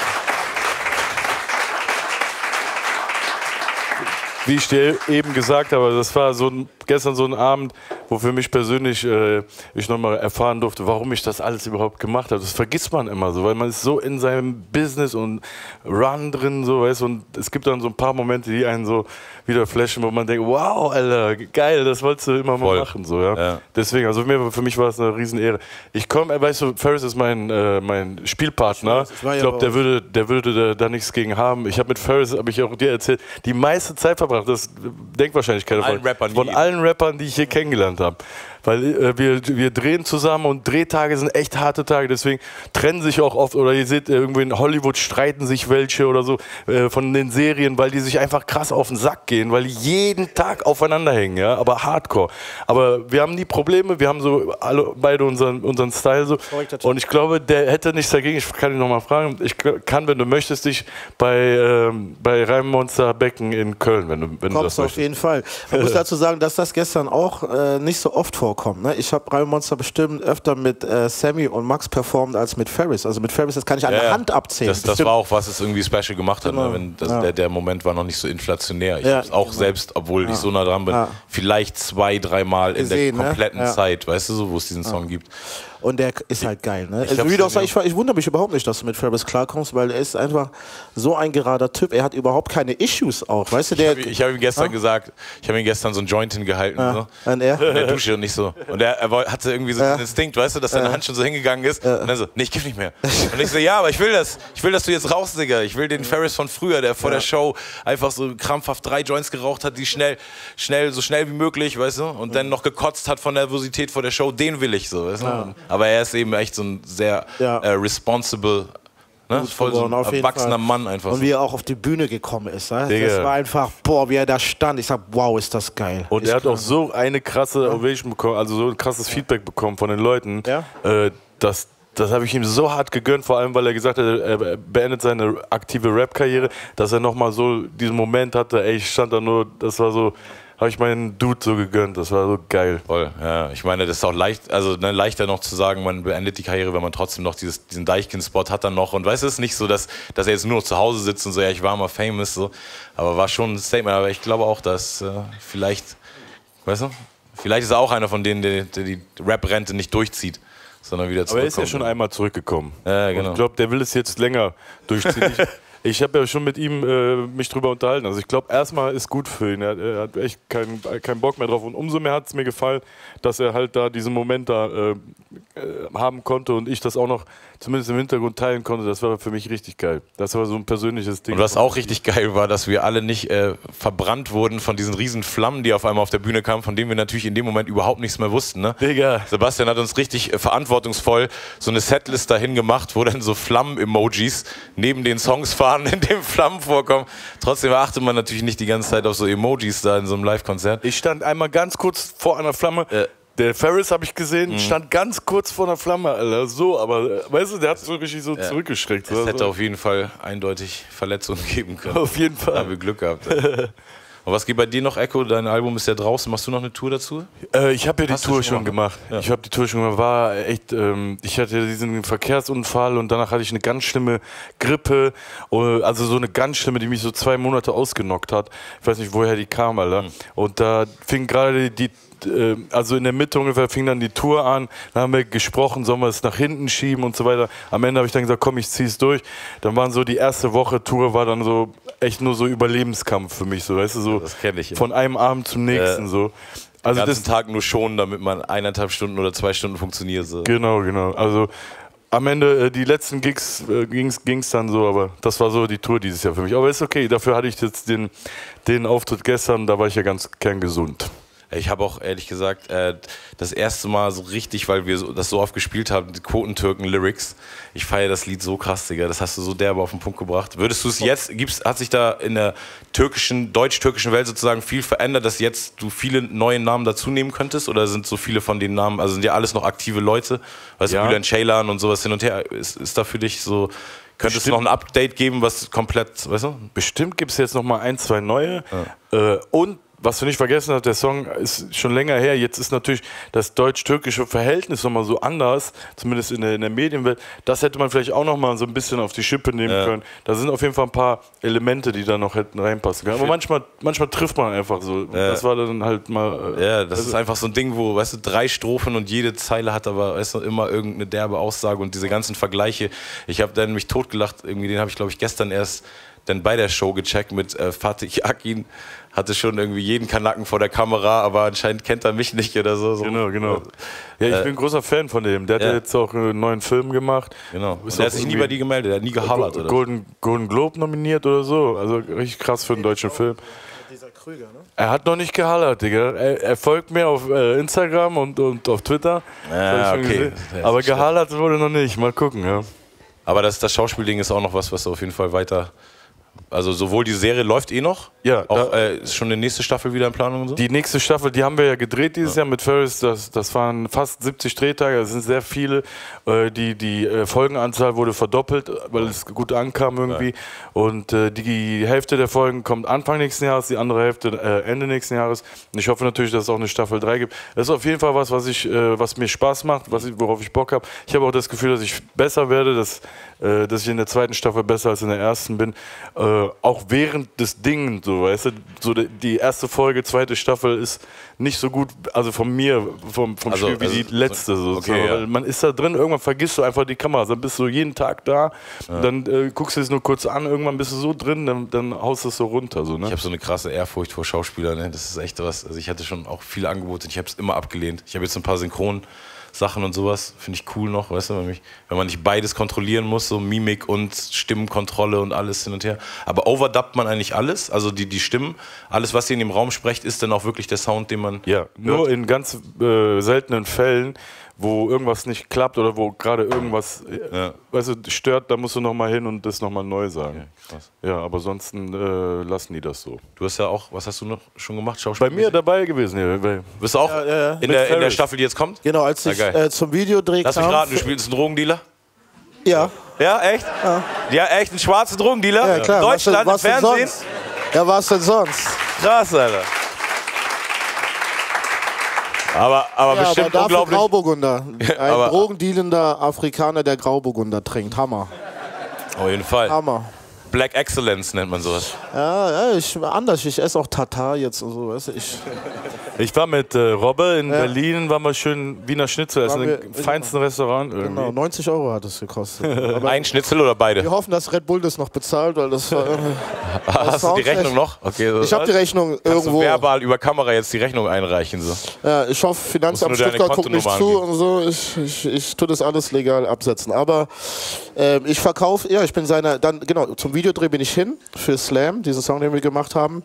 wie ich dir eben gesagt habe, das war so ein, gestern so ein Abend, wo für mich persönlich äh, ich nochmal erfahren durfte, warum ich das alles überhaupt gemacht habe. Das vergisst man immer so, weil man ist so in seinem Business und Run drin, so, weißt du, und es gibt dann so ein paar Momente, die einen so wieder flashen, wo man denkt, wow, Alter, geil, das wolltest du immer mal machen, so, ja. ja. Deswegen, also für mich, für mich war es eine Riesenehre. Ich komme, weißt du, Ferris ist mein, äh, mein Spielpartner. Ich, ich glaube, der würde, der würde da nichts gegen haben. Ich habe mit Ferris, habe ich auch dir erzählt, die meiste Zeit verbracht. Das Denkwahrscheinlichkeit von, allen von allen Rappern, die ich hier kennengelernt habe. Weil äh, wir, wir drehen zusammen und Drehtage sind echt harte Tage, deswegen trennen sich auch oft, oder ihr seht, irgendwie in Hollywood streiten sich welche oder so äh, von den Serien, weil die sich einfach krass auf den Sack gehen, weil die jeden Tag aufeinander hängen, ja, aber hardcore. Aber wir haben nie Probleme, wir haben so alle, beide unseren, unseren Style so. Und ich glaube, der hätte nichts dagegen, ich kann ihn nochmal fragen, ich kann, wenn du möchtest, dich bei, ähm, bei Rheinmonster Becken in Köln, wenn du, wenn du das möchtest. Auf jeden Fall. Man muss dazu sagen, dass das gestern auch äh, nicht so oft vorkommt. Kommen, ne? Ich habe Rheinmonster bestimmt öfter mit äh, Sammy und Max performt als mit Ferris. Also mit Ferris, das kann ich an ja, der Hand abzählen. Das, das war auch, was es irgendwie special gemacht hat. Genau. Ne? Wenn das, ja. der, der Moment war noch nicht so inflationär. Ich ja, hab's auch genau. selbst, obwohl ja. ich so nah dran bin, ja. vielleicht zwei, dreimal in der kompletten ne? ja. Zeit, weißt du, so, wo es diesen ja. Song gibt. Und der ist halt geil, ne? Ich, also, wie du auch sagst, ich, ich wundere mich überhaupt nicht, dass du mit Ferris klarkommst, weil er ist einfach so ein gerader Typ. Er hat überhaupt keine Issues auch, weißt du? Der ich habe ich hab ihm gestern ah? gesagt, ich habe ihm gestern so ein Joint hingehalten. Ah. So. Und er? In der Dusche und nicht so. Und er, er hatte irgendwie so ja. einen Instinkt, weißt du, dass seine ja. Hand schon so hingegangen ist. Ja. Und dann so, nee, ich kiff nicht mehr. Und ich so, ja, aber ich will das. Ich will, dass du jetzt raus, Digga. Ich will den Ferris von früher, der vor ja. der Show einfach so krampfhaft drei Joints geraucht hat, die schnell, schnell, so schnell wie möglich, weißt du? Und dann noch gekotzt hat von Nervosität vor der Show. Den will ich so, weißt du? Ja. Aber er ist eben echt so ein sehr ja. äh, responsible, ne? voll so ein erwachsener Mann einfach. Und wie er auch auf die Bühne gekommen ist, ne? Das war einfach, boah, wie er da stand. Ich sag, wow, ist das geil. Und ich er hat auch so eine krasse Ovation bekommen, also so ein krasses ja. Feedback bekommen von den Leuten, ja? äh, dass das habe ich ihm so hart gegönnt, vor allem, weil er gesagt hat, er beendet seine aktive Rap-Karriere, dass er nochmal so diesen Moment hatte, ey, ich stand da nur, das war so, habe ich meinen Dude so gegönnt. Das war so geil. Voll, ja. Ich meine, das ist auch leicht, also ne, leichter noch zu sagen, man beendet die Karriere, wenn man trotzdem noch dieses, diesen Deichkind-Spot hat dann noch. Und weißt du, es ist nicht so, dass, dass er jetzt nur noch zu Hause sitzt und so, ja, ich war mal famous. So. Aber war schon ein Statement. Aber ich glaube auch, dass äh, vielleicht, weißt du, vielleicht ist er auch einer von denen, der, der die Rap-Rente nicht durchzieht. Sondern wieder zurückkommt. Aber er ist ja schon einmal zurückgekommen. Ja, genau. Und ich glaube, der will es jetzt länger durchziehen. Ich habe ja schon mit ihm äh, mich drüber unterhalten. Also ich glaube, erstmal ist gut für ihn. Er, er hat echt keinen kein Bock mehr drauf. Und umso mehr hat es mir gefallen, dass er halt da diesen Moment da äh, haben konnte und ich das auch noch zumindest im Hintergrund teilen konnte. Das war für mich richtig geil. Das war so ein persönliches Ding. Und was auch richtig geil war, dass wir alle nicht äh, verbrannt wurden von diesen riesen Flammen, die auf einmal auf der Bühne kamen, von denen wir natürlich in dem Moment überhaupt nichts mehr wussten. Ne? Digga. Sebastian hat uns richtig äh, verantwortungsvoll so eine Setlist dahin gemacht, wo dann so Flammen-Emojis neben den Songs fahren, in dem Flammen vorkommen. Trotzdem achtet man natürlich nicht die ganze Zeit auf so Emojis da in so einem Live-Konzert. Ich stand einmal ganz kurz vor einer Flamme. Äh. Der Ferris, habe ich gesehen, mhm. stand ganz kurz vor einer Flamme, Alter. So, aber weißt du, der hat so richtig so ja. zurückgeschreckt. Es hätte so. auf jeden Fall eindeutig Verletzungen geben können. Auf jeden Fall. Da haben wir Glück gehabt. Und was geht bei dir noch, Eko? Dein Album ist ja draußen. Machst du noch eine Tour dazu? Äh, ich habe ja die Tour schon gemacht. Ja. Ich habe die Tour schon gemacht. War echt, ähm, ich hatte diesen Verkehrsunfall und danach hatte ich eine ganz schlimme Grippe. Also so eine ganz schlimme, die mich so zwei Monate ausgenockt hat. Ich weiß nicht, woher die kam, Alter. Mhm. Und da fing gerade die... Also in der Mitte ungefähr fing dann die Tour an, dann haben wir gesprochen, sollen wir es nach hinten schieben und so weiter. Am Ende habe ich dann gesagt, komm, ich zieh's durch. Dann waren so die erste Woche Tour, war dann so echt nur so Überlebenskampf für mich, so weißt du, so ja, das kenn ich, ja. von einem Abend zum nächsten äh, so. Also den ganzen das, Tag nur schonen, damit man eineinhalb Stunden oder zwei Stunden funktioniert. So. Genau, genau. Also am Ende, äh, die letzten Gigs äh, ging's, ging's dann so, aber das war so die Tour dieses Jahr für mich. Aber ist okay, dafür hatte ich jetzt den, den Auftritt gestern, da war ich ja ganz kerngesund. Ich habe auch ehrlich gesagt äh, das erste Mal so richtig, weil wir so, das so oft gespielt haben, die Quotentürken-Lyrics. Ich feiere das Lied so krass, Digga. Das hast du so derbe auf den Punkt gebracht. Würdest du es jetzt, gibt's, hat sich da in der türkischen, deutsch-türkischen Welt sozusagen viel verändert, dass jetzt du viele neue Namen dazu nehmen könntest? Oder sind so viele von den Namen, also sind ja alles noch aktive Leute? Weißt du, Bülent Ceylan und sowas hin und her. Ist, ist da für dich so... Könnte es noch ein Update geben, was komplett, weißt du? Bestimmt gibt es jetzt noch mal ein, zwei neue. Ja. Äh, und was du nicht vergessen hast, der Song ist schon länger her. Jetzt ist natürlich das deutsch-türkische Verhältnis nochmal so anders, zumindest in der, in der Medienwelt. Das hätte man vielleicht auch nochmal so ein bisschen auf die Schippe nehmen ja. können. Da sind auf jeden Fall ein paar Elemente, die da noch hätten reinpassen können. Aber manchmal, manchmal trifft man einfach so. Ja. Das war dann halt mal... Äh, ja, das also ist einfach so ein Ding, wo, weißt du, drei Strophen und jede Zeile hat aber, weißt du, immer irgendeine derbe Aussage und diese ganzen Vergleiche. Ich habe dann mich totgelacht, irgendwie, den habe ich, glaube ich, gestern erst dann bei der Show gecheckt mit äh, Fatih Akin. Hatte schon irgendwie jeden Kanacken vor der Kamera, aber anscheinend kennt er mich nicht oder so. Genau, genau. Ja, ich äh, bin ein großer Fan von dem. Der hat ja. jetzt auch einen neuen Film gemacht. Genau. Und der hat sich nie bei dir gemeldet, der hat nie gehallert. Go oder Golden, Golden Globe nominiert oder so. Also richtig krass für einen deutschen Film. Dieser Krüger, ne? Er hat noch nicht gehallert, Digga. Er, er folgt mir auf äh, Instagram und, und auf Twitter. Ja, okay. Aber gehallert wurde noch nicht. Mal gucken, ja. Aber das, das Schauspielding ist auch noch was, was auf jeden Fall weiter... Also sowohl die Serie läuft eh noch, ja, auch, äh, ist schon die nächste Staffel wieder in Planung und so? Die nächste Staffel, die haben wir ja gedreht dieses ja. Jahr mit Ferris, das, das waren fast siebzig Drehtage, das sind sehr viele, äh, die, die äh, Folgenanzahl wurde verdoppelt, weil es gut ankam irgendwie ja. und äh, die Hälfte der Folgen kommt Anfang nächsten Jahres, die andere Hälfte äh, Ende nächsten Jahres und ich hoffe natürlich, dass es auch eine Staffel drei gibt. Das ist auf jeden Fall was, was, ich, äh, was mir Spaß macht, was ich, worauf ich Bock habe. Ich habe auch das Gefühl, dass ich besser werde, dass, äh, dass ich in der zweiten Staffel besser als in der ersten bin. Äh, Äh, auch während des Dingen, so, weißt du, so die erste Folge, zweite Staffel ist nicht so gut, also von mir, vom, vom also, Spiel, wie also, die letzte. So, okay, so. Ja. Man ist da drin, irgendwann vergisst du einfach die Kamera, dann bist du jeden Tag da, ja. dann äh, guckst du es nur kurz an, irgendwann bist du so drin, dann, dann haust du es so runter. So, ne? Ich habe so eine krasse Ehrfurcht vor Schauspielern, ne? Das ist echt was, also ich hatte schon auch viele Angebote, ich habe es immer abgelehnt. Ich habe jetzt ein paar Synchron Sachen und sowas, finde ich cool noch, weißt du, wenn, mich, wenn man nicht beides kontrollieren muss, so Mimik und Stimmenkontrolle und alles hin und her. Aber overdubbt man eigentlich alles, also die, die Stimmen, alles, was ihr in dem Raum sprecht, ist dann auch wirklich der Sound, den man... Ja, nur hört. In ganz äh, seltenen Fällen, wo irgendwas nicht klappt oder wo gerade irgendwas ja. weißt du, stört, da musst du nochmal hin und das nochmal neu sagen. Okay, krass. Ja, aber sonst äh, lassen die das so. Du hast ja auch, was hast du noch schon gemacht? Schauspiel Bei mir dabei gewesen. Ja. Bist du auch ja, ja, ja. In, der, in der Staffel, die jetzt kommt? Genau, als ich ja, äh, zum Videodreh Lass kam. Lass mich raten, du spielst einen Drogendealer? Ja. Ja, echt? Ja, ja echt, einen schwarzen Drogendealer? Ja, klar. Deutschland, was denn, was im Fernsehen? Sonst? Ja, was denn sonst? Krass, Alter. Aber, aber ja, bestimmt aber unglaublich. Grauburgunder. Ein drogendealender Afrikaner, der Grauburgunder trinkt. Hammer. Auf jeden Fall. Hammer. Black Excellence nennt man sowas. Ja, ja ich, anders. Ich esse auch Tatar jetzt und so, weiß ich. Ich war mit äh, Robbe in ja. Berlin, war mal schön Wiener Schnitzel essen, im feinsten Restaurant. Irgendwie. Genau, neunzig Euro hat es gekostet. Ein Schnitzel oder beide? Wir hoffen, dass Red Bull das noch bezahlt, weil das war irgendwie... Hast du die Rechnung noch? Okay, so ich habe die Rechnung irgendwo. Du verbal über Kamera jetzt die Rechnung einreichen? So. Ja, ich hoffe, Finanzamt Stuttgart guckt nicht zu und so. Ich, ich, ich tue das alles legal absetzen. Aber äh, ich verkaufe, ja, ich bin seiner, dann genau, zum Videodreh bin ich hin für Slam, diesen Song, den wir gemacht haben.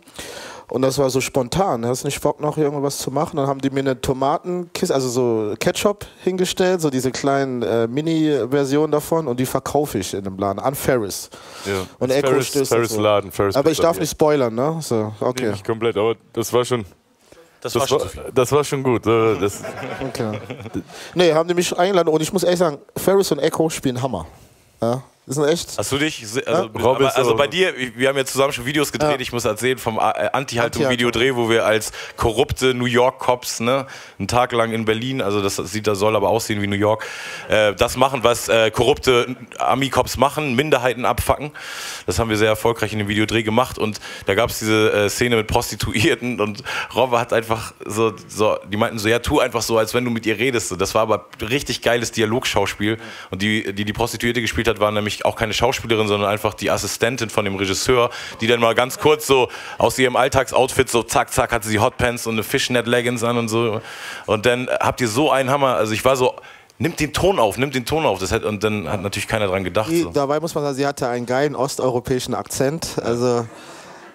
Und das war so spontan, hast nicht Bock noch irgendwas zu machen. Dann haben die mir eine Tomatenkiste, also so Ketchup hingestellt, so diese kleinen äh, Mini-Versionen davon und die verkaufe ich in dem Laden, an Ferris. Ja. Und Eko Ferris, Ferris, Ferris so. Laden, Ferris. Aber ich darf nicht spoilern, ne? So, okay. Nee, nicht komplett, aber das war schon... Das, das, war, das war schon gut. Das okay. Nee, haben die mich eingeladen und ich muss ehrlich sagen, Ferris und Eko spielen Hammer. Ja? Das ist echt. Hast du dich? Also, ja? aber, also bei dir, wir haben ja zusammen schon Videos gedreht, ja. ich muss erzählen, vom Anti-Haltung-Videodreh, wo wir als korrupte New York-Cops, ne, einen Tag lang in Berlin, also das sieht, das soll aber aussehen wie New York, äh, das machen, was äh, korrupte Ami-Cops machen, Minderheiten abfacken. Das haben wir sehr erfolgreich in dem Videodreh gemacht und da gab es diese äh, Szene mit Prostituierten und Robbe hat einfach so, so, die meinten so, ja, tu einfach so, als wenn du mit ihr redest. Das war aber richtig geiles Dialogschauspiel und die, die die Prostituierte gespielt hat, waren nämlich auch keine Schauspielerin, sondern einfach die Assistentin von dem Regisseur, die dann mal ganz kurz so aus ihrem Alltagsoutfit so zack, zack, hatte sie Hotpants und eine Fishnet-Leggings an und so. Und dann habt ihr so einen Hammer, also ich war so, nimmt den Ton auf, nimmt den Ton auf. Das hat, und dann hat natürlich keiner dran gedacht. So. Dabei muss man sagen, sie hatte einen geilen osteuropäischen Akzent, also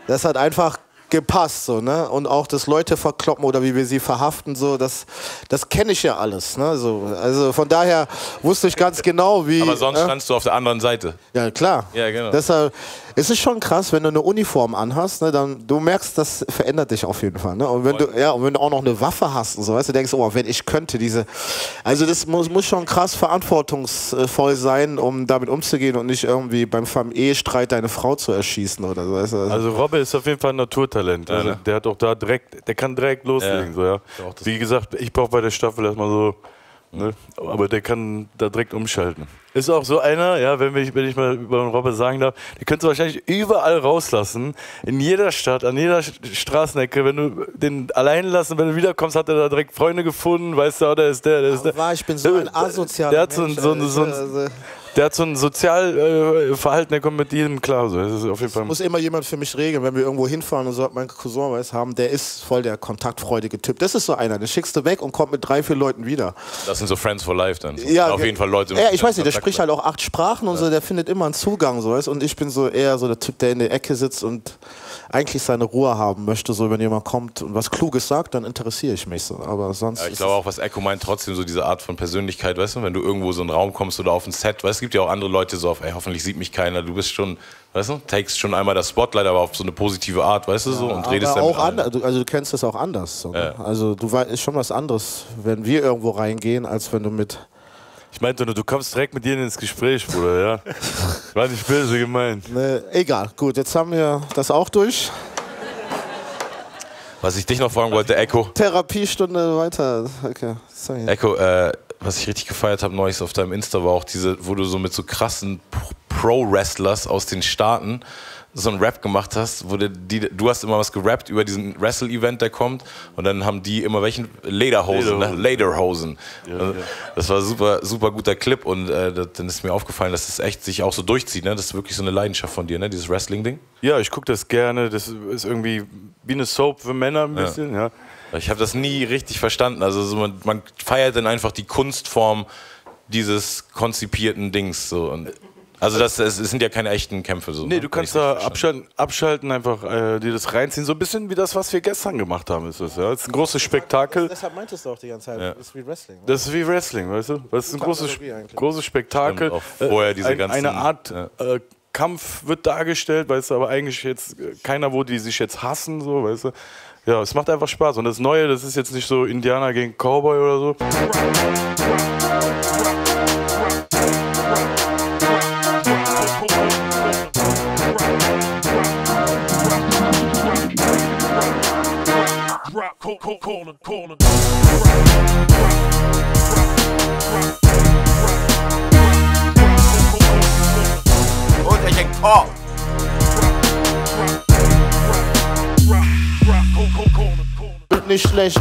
das hat einfach gepasst, so, ne? Und auch das Leute verkloppen oder wie wir sie verhaften, so, das, das kenne ich ja alles, ne? So, also von daher wusste ich ganz genau, wie... Aber sonst äh? standst du auf der anderen Seite. Ja, klar. Ja, genau. Deshalb, es ist schon krass, wenn du eine Uniform anhast, ne, dann, du merkst, das verändert dich auf jeden Fall, ne? Und wenn du, ja, und wenn du auch noch eine Waffe hast und so, weißt du, denkst, oh, wenn ich könnte diese... Also das muss, muss schon krass verantwortungsvoll sein, um damit umzugehen und nicht irgendwie beim Ehestreit deine Frau zu erschießen oder so, weißt du? Also, also Robbe ist auf jeden Fall ein Naturtalent. Talent. Also ja, ne? Der hat auch da direkt, der kann direkt loslegen. Ja. So, ja. Wie gesagt, ich brauche bei der Staffel erstmal so, ne? Aber der kann da direkt umschalten. Ist auch so einer, ja, wenn ich, wenn ich mal über den Robbe sagen darf, der könnte wahrscheinlich überall rauslassen, in jeder Stadt, an jeder Straßenecke, wenn du den allein lassen, wenn du wiederkommst, hat er da direkt Freunde gefunden, weißt du, der ist der, der ist der. War, ich bin so ein asozialer der, der Mensch, so, so, so, so, der hat so ein Sozialverhalten, äh, der kommt mit jedem klar. So. Das ist auf jeden Fall. Das muss immer jemand für mich regeln, wenn wir irgendwo hinfahren und so hat mein Cousin, weiß haben, der ist voll der kontaktfreudige Typ. Das ist so einer, den schickst du weg und kommt mit drei, vier Leuten wieder. Das sind so Friends for Life dann. Ja, auf jeden Fall Leute. Ja, ich weiß nicht, der spricht halt auch acht Sprachen und ja. so, der findet immer einen Zugang. So, weißt? Und ich bin so eher so der Typ, der in der Ecke sitzt und eigentlich seine Ruhe haben möchte. So, wenn jemand kommt und was Kluges sagt, dann interessiere ich mich so. Aber sonst ja, ich glaube auch, was Eko meint, trotzdem so diese Art von Persönlichkeit, weißt du, wenn du irgendwo so in einen Raum kommst oder auf ein Set, weißt du, gibt ja auch andere Leute so auf, ey, hoffentlich sieht mich keiner, du bist schon, weißt du, takest schon einmal das Spotlight, aber auf so eine positive Art, weißt du, so, und ja, redest dann auch anders, also du kennst das auch anders, so, ne? Ja. Also du weißt, ist schon was anderes, wenn wir irgendwo reingehen, als wenn du mit... Ich meinte nur, du kommst direkt mit denen ins Gespräch, Bruder, ja? War nicht böse gemeint. Ne, egal, gut, jetzt haben wir das auch durch. Was ich dich noch fragen wollte, Eko. Therapiestunde weiter, okay, sorry. Eko, äh... was ich richtig gefeiert habe neulich auf deinem Insta war auch diese, wo du so mit so krassen Pro-Wrestlers aus den Staaten so einen Rap gemacht hast, wo die, die, du hast immer was gerappt über diesen Wrestle-Event, der kommt und dann haben die immer welchen Lederhosen, Lederhosen. Ne? Lederhosen. Ja, also, ja. Das war super, super guter Clip und äh, das, dann ist mir aufgefallen, dass das echt sich auch so durchzieht, ne? Das ist wirklich so eine Leidenschaft von dir, ne? Dieses Wrestling-Ding. Ja, ich gucke das gerne, das ist irgendwie wie eine Soap für Männer ein bisschen, ja. ja. Ich habe das nie richtig verstanden. Also so man, man feiert dann einfach die Kunstform dieses konzipierten Dings. So. Und also das, es sind ja keine echten Kämpfe. So, nee, ne? Du kannst da abschalten, abschalten einfach äh, dir das reinziehen. So ein bisschen wie das, was wir gestern gemacht haben. Ist das, ja? Das ist ein großes Spektakel. Das, deshalb meintest du auch die ganze Zeit, ja. Das ist wie Wrestling. Ne? Das ist wie Wrestling, weißt du? Das ist ein großes, großes Spektakel. Vorher diese ganzen, eine Art... Ja. Äh, Kampf wird dargestellt, weißt du, aber eigentlich jetzt keiner, wo die sich jetzt hassen, so, weißt du. Ja, es macht einfach Spaß. Und das Neue, das ist jetzt nicht so Indianer gegen Cowboy oder so. rock, corn, corn, corn, corn, rock, rock, rock, rock, rock, rock, rock. Und er denkt, oh! Wird nicht schlecht,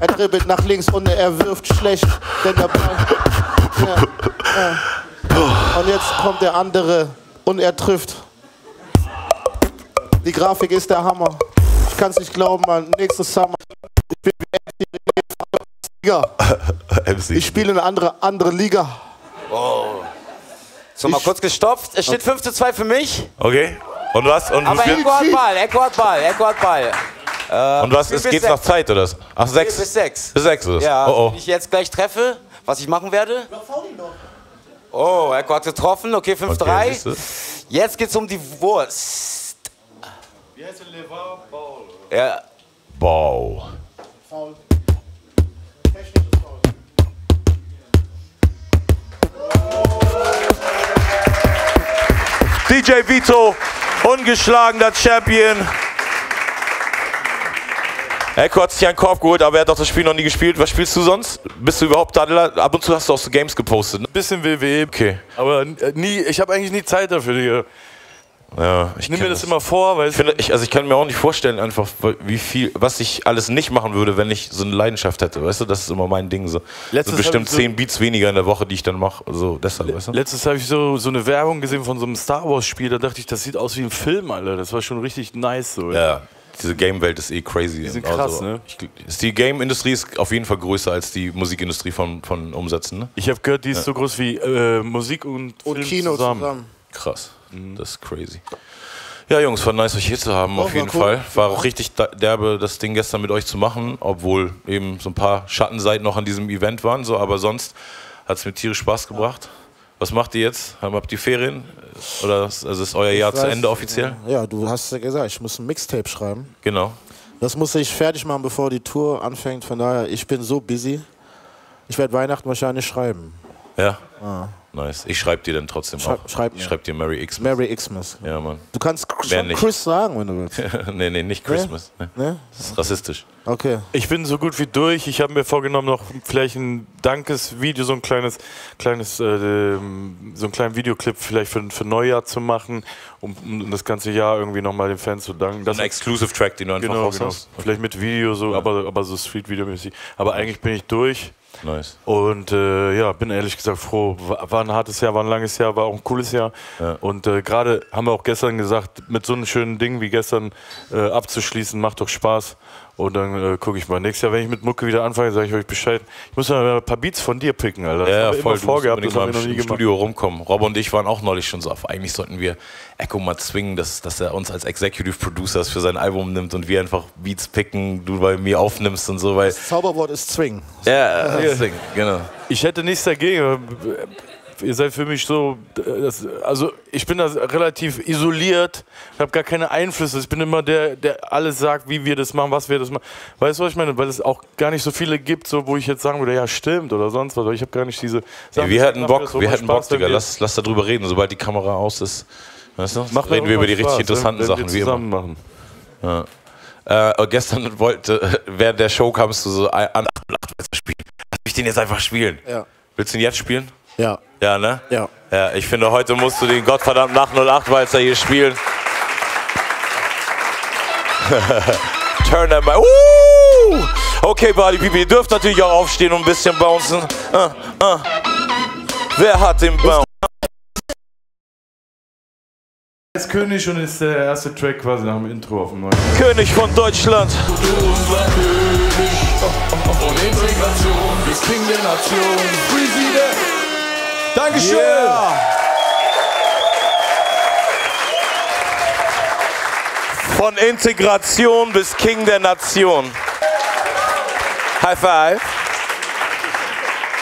er dribbelt nach links und er wirft schlecht, denn der Ball... Ja, ja. Und jetzt kommt der andere und er trifft. Die Grafik ist der Hammer. Ich kann's nicht glauben, Mann. Nächstes Summer. Ich bin wie M C. Ich spiele eine andere, andere Liga. Oh. So, mal kurz gestopft. Es steht fünf zu zwei für mich. Okay. Und was? Und aber Eko hat Ball, Eko hat Ball, Eko hat Ball. Äh, und was? Es geht nach Zeit, oder? Ach, sechs? Bis sechs. Bis sechs ist es. Ja, oh, oh. Wenn ich jetzt gleich treffe, was ich machen werde? Oh, Eko hat getroffen. Okay, fünf zu drei. Okay, jetzt geht's um die Wurst. Wie heißt der Levar? Ball. Ja. Ball. Foul. Technisch Foul. D J Vito, ungeschlagener Champion. Eko hat sich einen Korb geholt, aber er hat doch das Spiel noch nie gespielt. Was spielst du sonst? Bist du überhaupt Daddler? Ab und zu hast du auch so Games gepostet, ne? Bisschen W W E. Okay. Aber nie, ich habe eigentlich nie Zeit dafür, Digga. Ja, ich nehme mir das, das immer vor, weil ich finde, ich, also ich kann mir auch nicht vorstellen, einfach wie viel, was ich alles nicht machen würde, wenn ich so eine Leidenschaft hätte, weißt du? Das ist immer mein Ding so. Letztens so bestimmt zehn so Beats weniger in der Woche, die ich dann mache, so deshalb, weißt du? Letztens habe ich so so eine Werbung gesehen von so einem Star Wars Spiel, da dachte ich, das sieht aus wie ein Film, Alter. Das war schon richtig nice so. Ja, ja. Diese Game-Welt ist eh crazy. Die sind krass, also, ne? Ich, die Game-Industrie ist auf jeden Fall größer als die Musikindustrie von von Umsätzen, ne? Ich habe gehört, die ist ja so groß wie äh, Musik und, und Film Kino zusammen. zusammen. Krass. Das ist crazy. Ja, Jungs, war nice, euch hier zu haben, oh, auf jeden cool. Fall. War auch richtig derbe, das Ding gestern mit euch zu machen, obwohl eben so ein paar Schattenseiten noch an diesem Event waren, so, aber sonst hat es mir tierisch Spaß gebracht. Was macht ihr jetzt? Habt ihr Ferien? Oder also ist euer Jahr zu Ende offiziell? Ja, du hast ja gesagt, ich muss ein Mixtape schreiben. Genau. Das musste ich fertig machen, bevor die Tour anfängt, von daher, ich bin so busy. Ich werde Weihnachten wahrscheinlich schreiben. Ja? Ah. Nice. Ich schreibe dir dann trotzdem Schrei auch. Schreib ich schreibe dir Merry Xmas. Merry Xmas. Ja, Mann. Du kannst schon Chris sagen, wenn du willst. nee, nee, nicht Christmas. Nee? Nee? Das ist okay. Rassistisch. Okay. Ich bin so gut wie durch. Ich habe mir vorgenommen, noch vielleicht ein Dankesvideo, so ein kleines, kleines, äh, so ein kleinen Videoclip vielleicht für, für Neujahr zu machen, um, um das ganze Jahr irgendwie nochmal den Fans zu danken. Das ein Exclusive Track, den du einfach genau, genau. Vielleicht mit Video, so, ja. aber, aber so Street-Video-mäßig. Aber eigentlich bin ich durch. Nice. Und äh, ja, bin ehrlich gesagt froh. War ein hartes Jahr, war ein langes Jahr, war auch ein cooles Jahr. Ja. Und äh, gerade haben wir auch gestern gesagt, mit so einem schönen Ding wie gestern äh, abzuschließen, macht doch Spaß. Und dann äh, gucke ich mal. Nächstes Jahr, wenn ich mit Mucke wieder anfange, sage ich euch Bescheid. Ich muss mal ein paar Beats von dir picken, Alter. Ja, das ja voll vorgehabt, dass wir noch nie im Studio rumkommen. Rob und ich waren auch neulich schon so auf. Eigentlich sollten wir Eko mal zwingen, dass, dass er uns als Executive Producer für sein Album nimmt und wir einfach Beats picken, du bei mir aufnimmst und so. Weil das Zauberwort ist zwingen. Ja, äh, zwingen, genau. Ich hätte nichts dagegen. Ihr seid für mich so, das, also ich bin da relativ isoliert, ich habe gar keine Einflüsse, ich bin immer der, der alles sagt, wie wir das machen, was wir das machen. Weißt du, was ich meine? Weil es auch gar nicht so viele gibt, so, wo ich jetzt sagen würde, ja stimmt oder sonst was, aber ich habe gar nicht diese... Sachen, ja, wir hatten Bock, so wir hatten Spaß, Bock, Digga, lass, lass darüber reden, sobald die Kamera aus ist, weißt du? Macht reden wir über die Spaß, richtig interessanten wenn, wenn Sachen, wir zusammen wie immer. Machen. Ja. Äh, gestern wollte, während der Show kamst du so an, an, spielen. Lass mich den jetzt einfach spielen. Ja. Willst du ihn jetzt spielen? Ja. Ja, ne? Ja. Ja, ich finde, heute musst du den Gottverdammt nach null acht Walzer hier spielen. Turn them up. Uh! Okay, Buddy Pipi, ihr dürft natürlich auch aufstehen und ein bisschen bouncen. Uh, uh. Wer hat den Bounce? Er ist König und ist der erste Track quasi nach dem Intro auf dem neuen. König von Deutschland. Und Integration, das King der Nation. Freezy. Dankeschön! Yeah. Von Integration bis King der Nation. High five.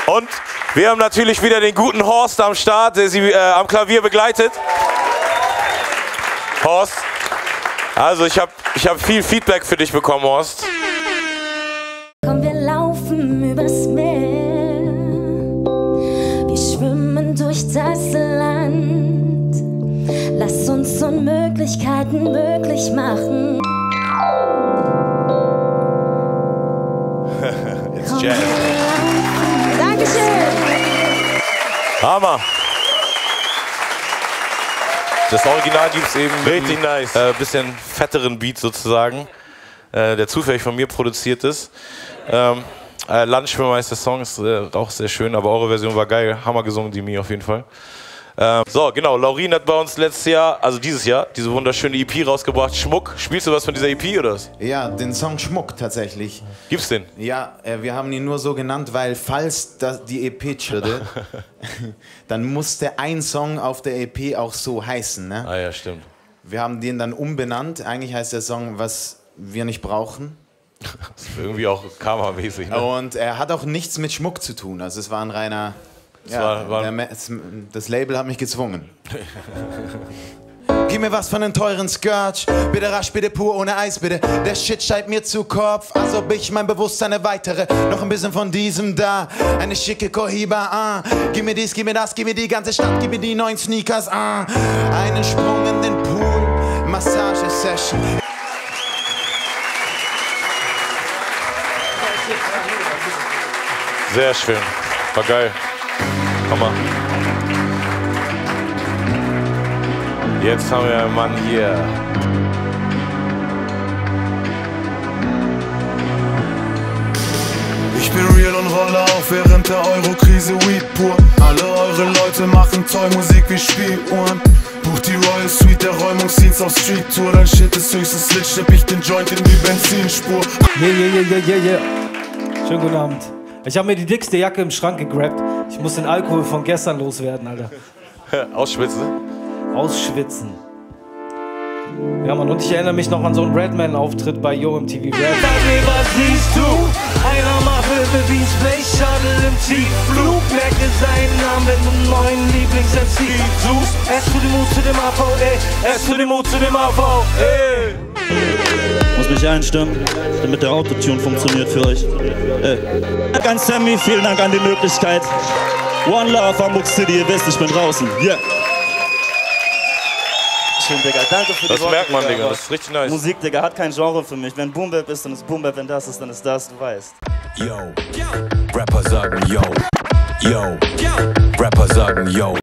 Und wir haben natürlich wieder den guten Horst am Start, der sie äh, am Klavier begleitet. Horst, also ich habe ich hab viel Feedback für dich bekommen, Horst. Komm, wir laufen übers Meer. Durch das Land, lass uns Unmöglichkeiten möglich machen. It's Jazz. Dankeschön. Hammer. Das Original gibt es eben richtig mit einem nice. äh, bisschen fetteren Beat sozusagen, äh, der zufällig von mir produziert ist. Ähm, äh, Landschwimmer heißt der Song, ist äh, auch sehr schön, aber eure Version war geil, hammer gesungen, die mir auf jeden Fall. Ähm, so, genau, Laurin hat bei uns letztes Jahr, also dieses Jahr, diese wunderschöne E P rausgebracht, Schmuck. Spielst du was von dieser E P oder was? Ja, den Song Schmuck tatsächlich. Gibt's den? Ja, äh, wir haben ihn nur so genannt, weil falls das die E P würde, dann musste ein Song auf der E P auch so heißen, ne? Ah ja, stimmt. Wir haben den dann umbenannt, eigentlich heißt der Song, was wir nicht brauchen. Das ist irgendwie auch karmamäßig, ne? Und er hat auch nichts mit Schmuck zu tun, also es war ein reiner... Das, ja, war, war der, das Label hat mich gezwungen. Gib mir was von den teuren Scourge, bitte rasch, bitte pur, ohne Eis, bitte. Der Shit steigt mir zu Kopf, als ob ich mein Bewusstsein erweitere. Noch ein bisschen von diesem da, eine schicke Cohiba, ah. Gib mir dies, gib mir das, gib mir die ganze Stadt, gib mir die neuen Sneakers, ah. Einen Sprung in den Pool, Massage-Session. Sehr schön, war geil. Hammer. Jetzt haben wir einen Mann hier. Ich bin real und rolle auf während der Euro-Krise Weed pur. Alle eure Leute machen Toy-Musik wie Spieluhren. Buch die Royal Suite der Räumungsdienst auf Street Tour. Dein Shit ist höchstes Licht, schnipp ich den Joint in die Benzinspur. Yeah, yeah, yeah, yeah, yeah, yeah. Schönen guten Abend. Ich habe mir die dickste Jacke im Schrank gegrabt. Ich muss den Alkohol von gestern loswerden, Alter. Ausschwitzen? Ausschwitzen. Ja, Mann, und ich erinnere mich noch an so einen Redman-Auftritt bei Yo Sam T V Raps. Sag mir, was siehst du? Einer macht Wirbelwies, Blechschadel im Tiefflug. Merke seinen Namen, wenn du einen neuen Lieblings-M C suchst. Es tut dem Mut zu dem A V, ey. Es tut dem Mut zu dem A V, ey. Muss mich einstimmen, damit der Autotune funktioniert für euch. Ey. Vielen Dank an Sammy, vielen Dank an die Möglichkeit. One Love, Hamburg City, ihr wisst, ich bin draußen. Yeah. Schön, Digga. Danke für die Das Worte, merkt man, Digga. Digga. Das ist richtig nice. Musik, Digga, hat kein Genre für mich. Wenn Boom Bap ist, dann ist Boom Bap. Wenn das ist, dann ist das. Du weißt. Yo. Yo. Rapper sagen yo. Yo. Yo. Rapper sagen yo.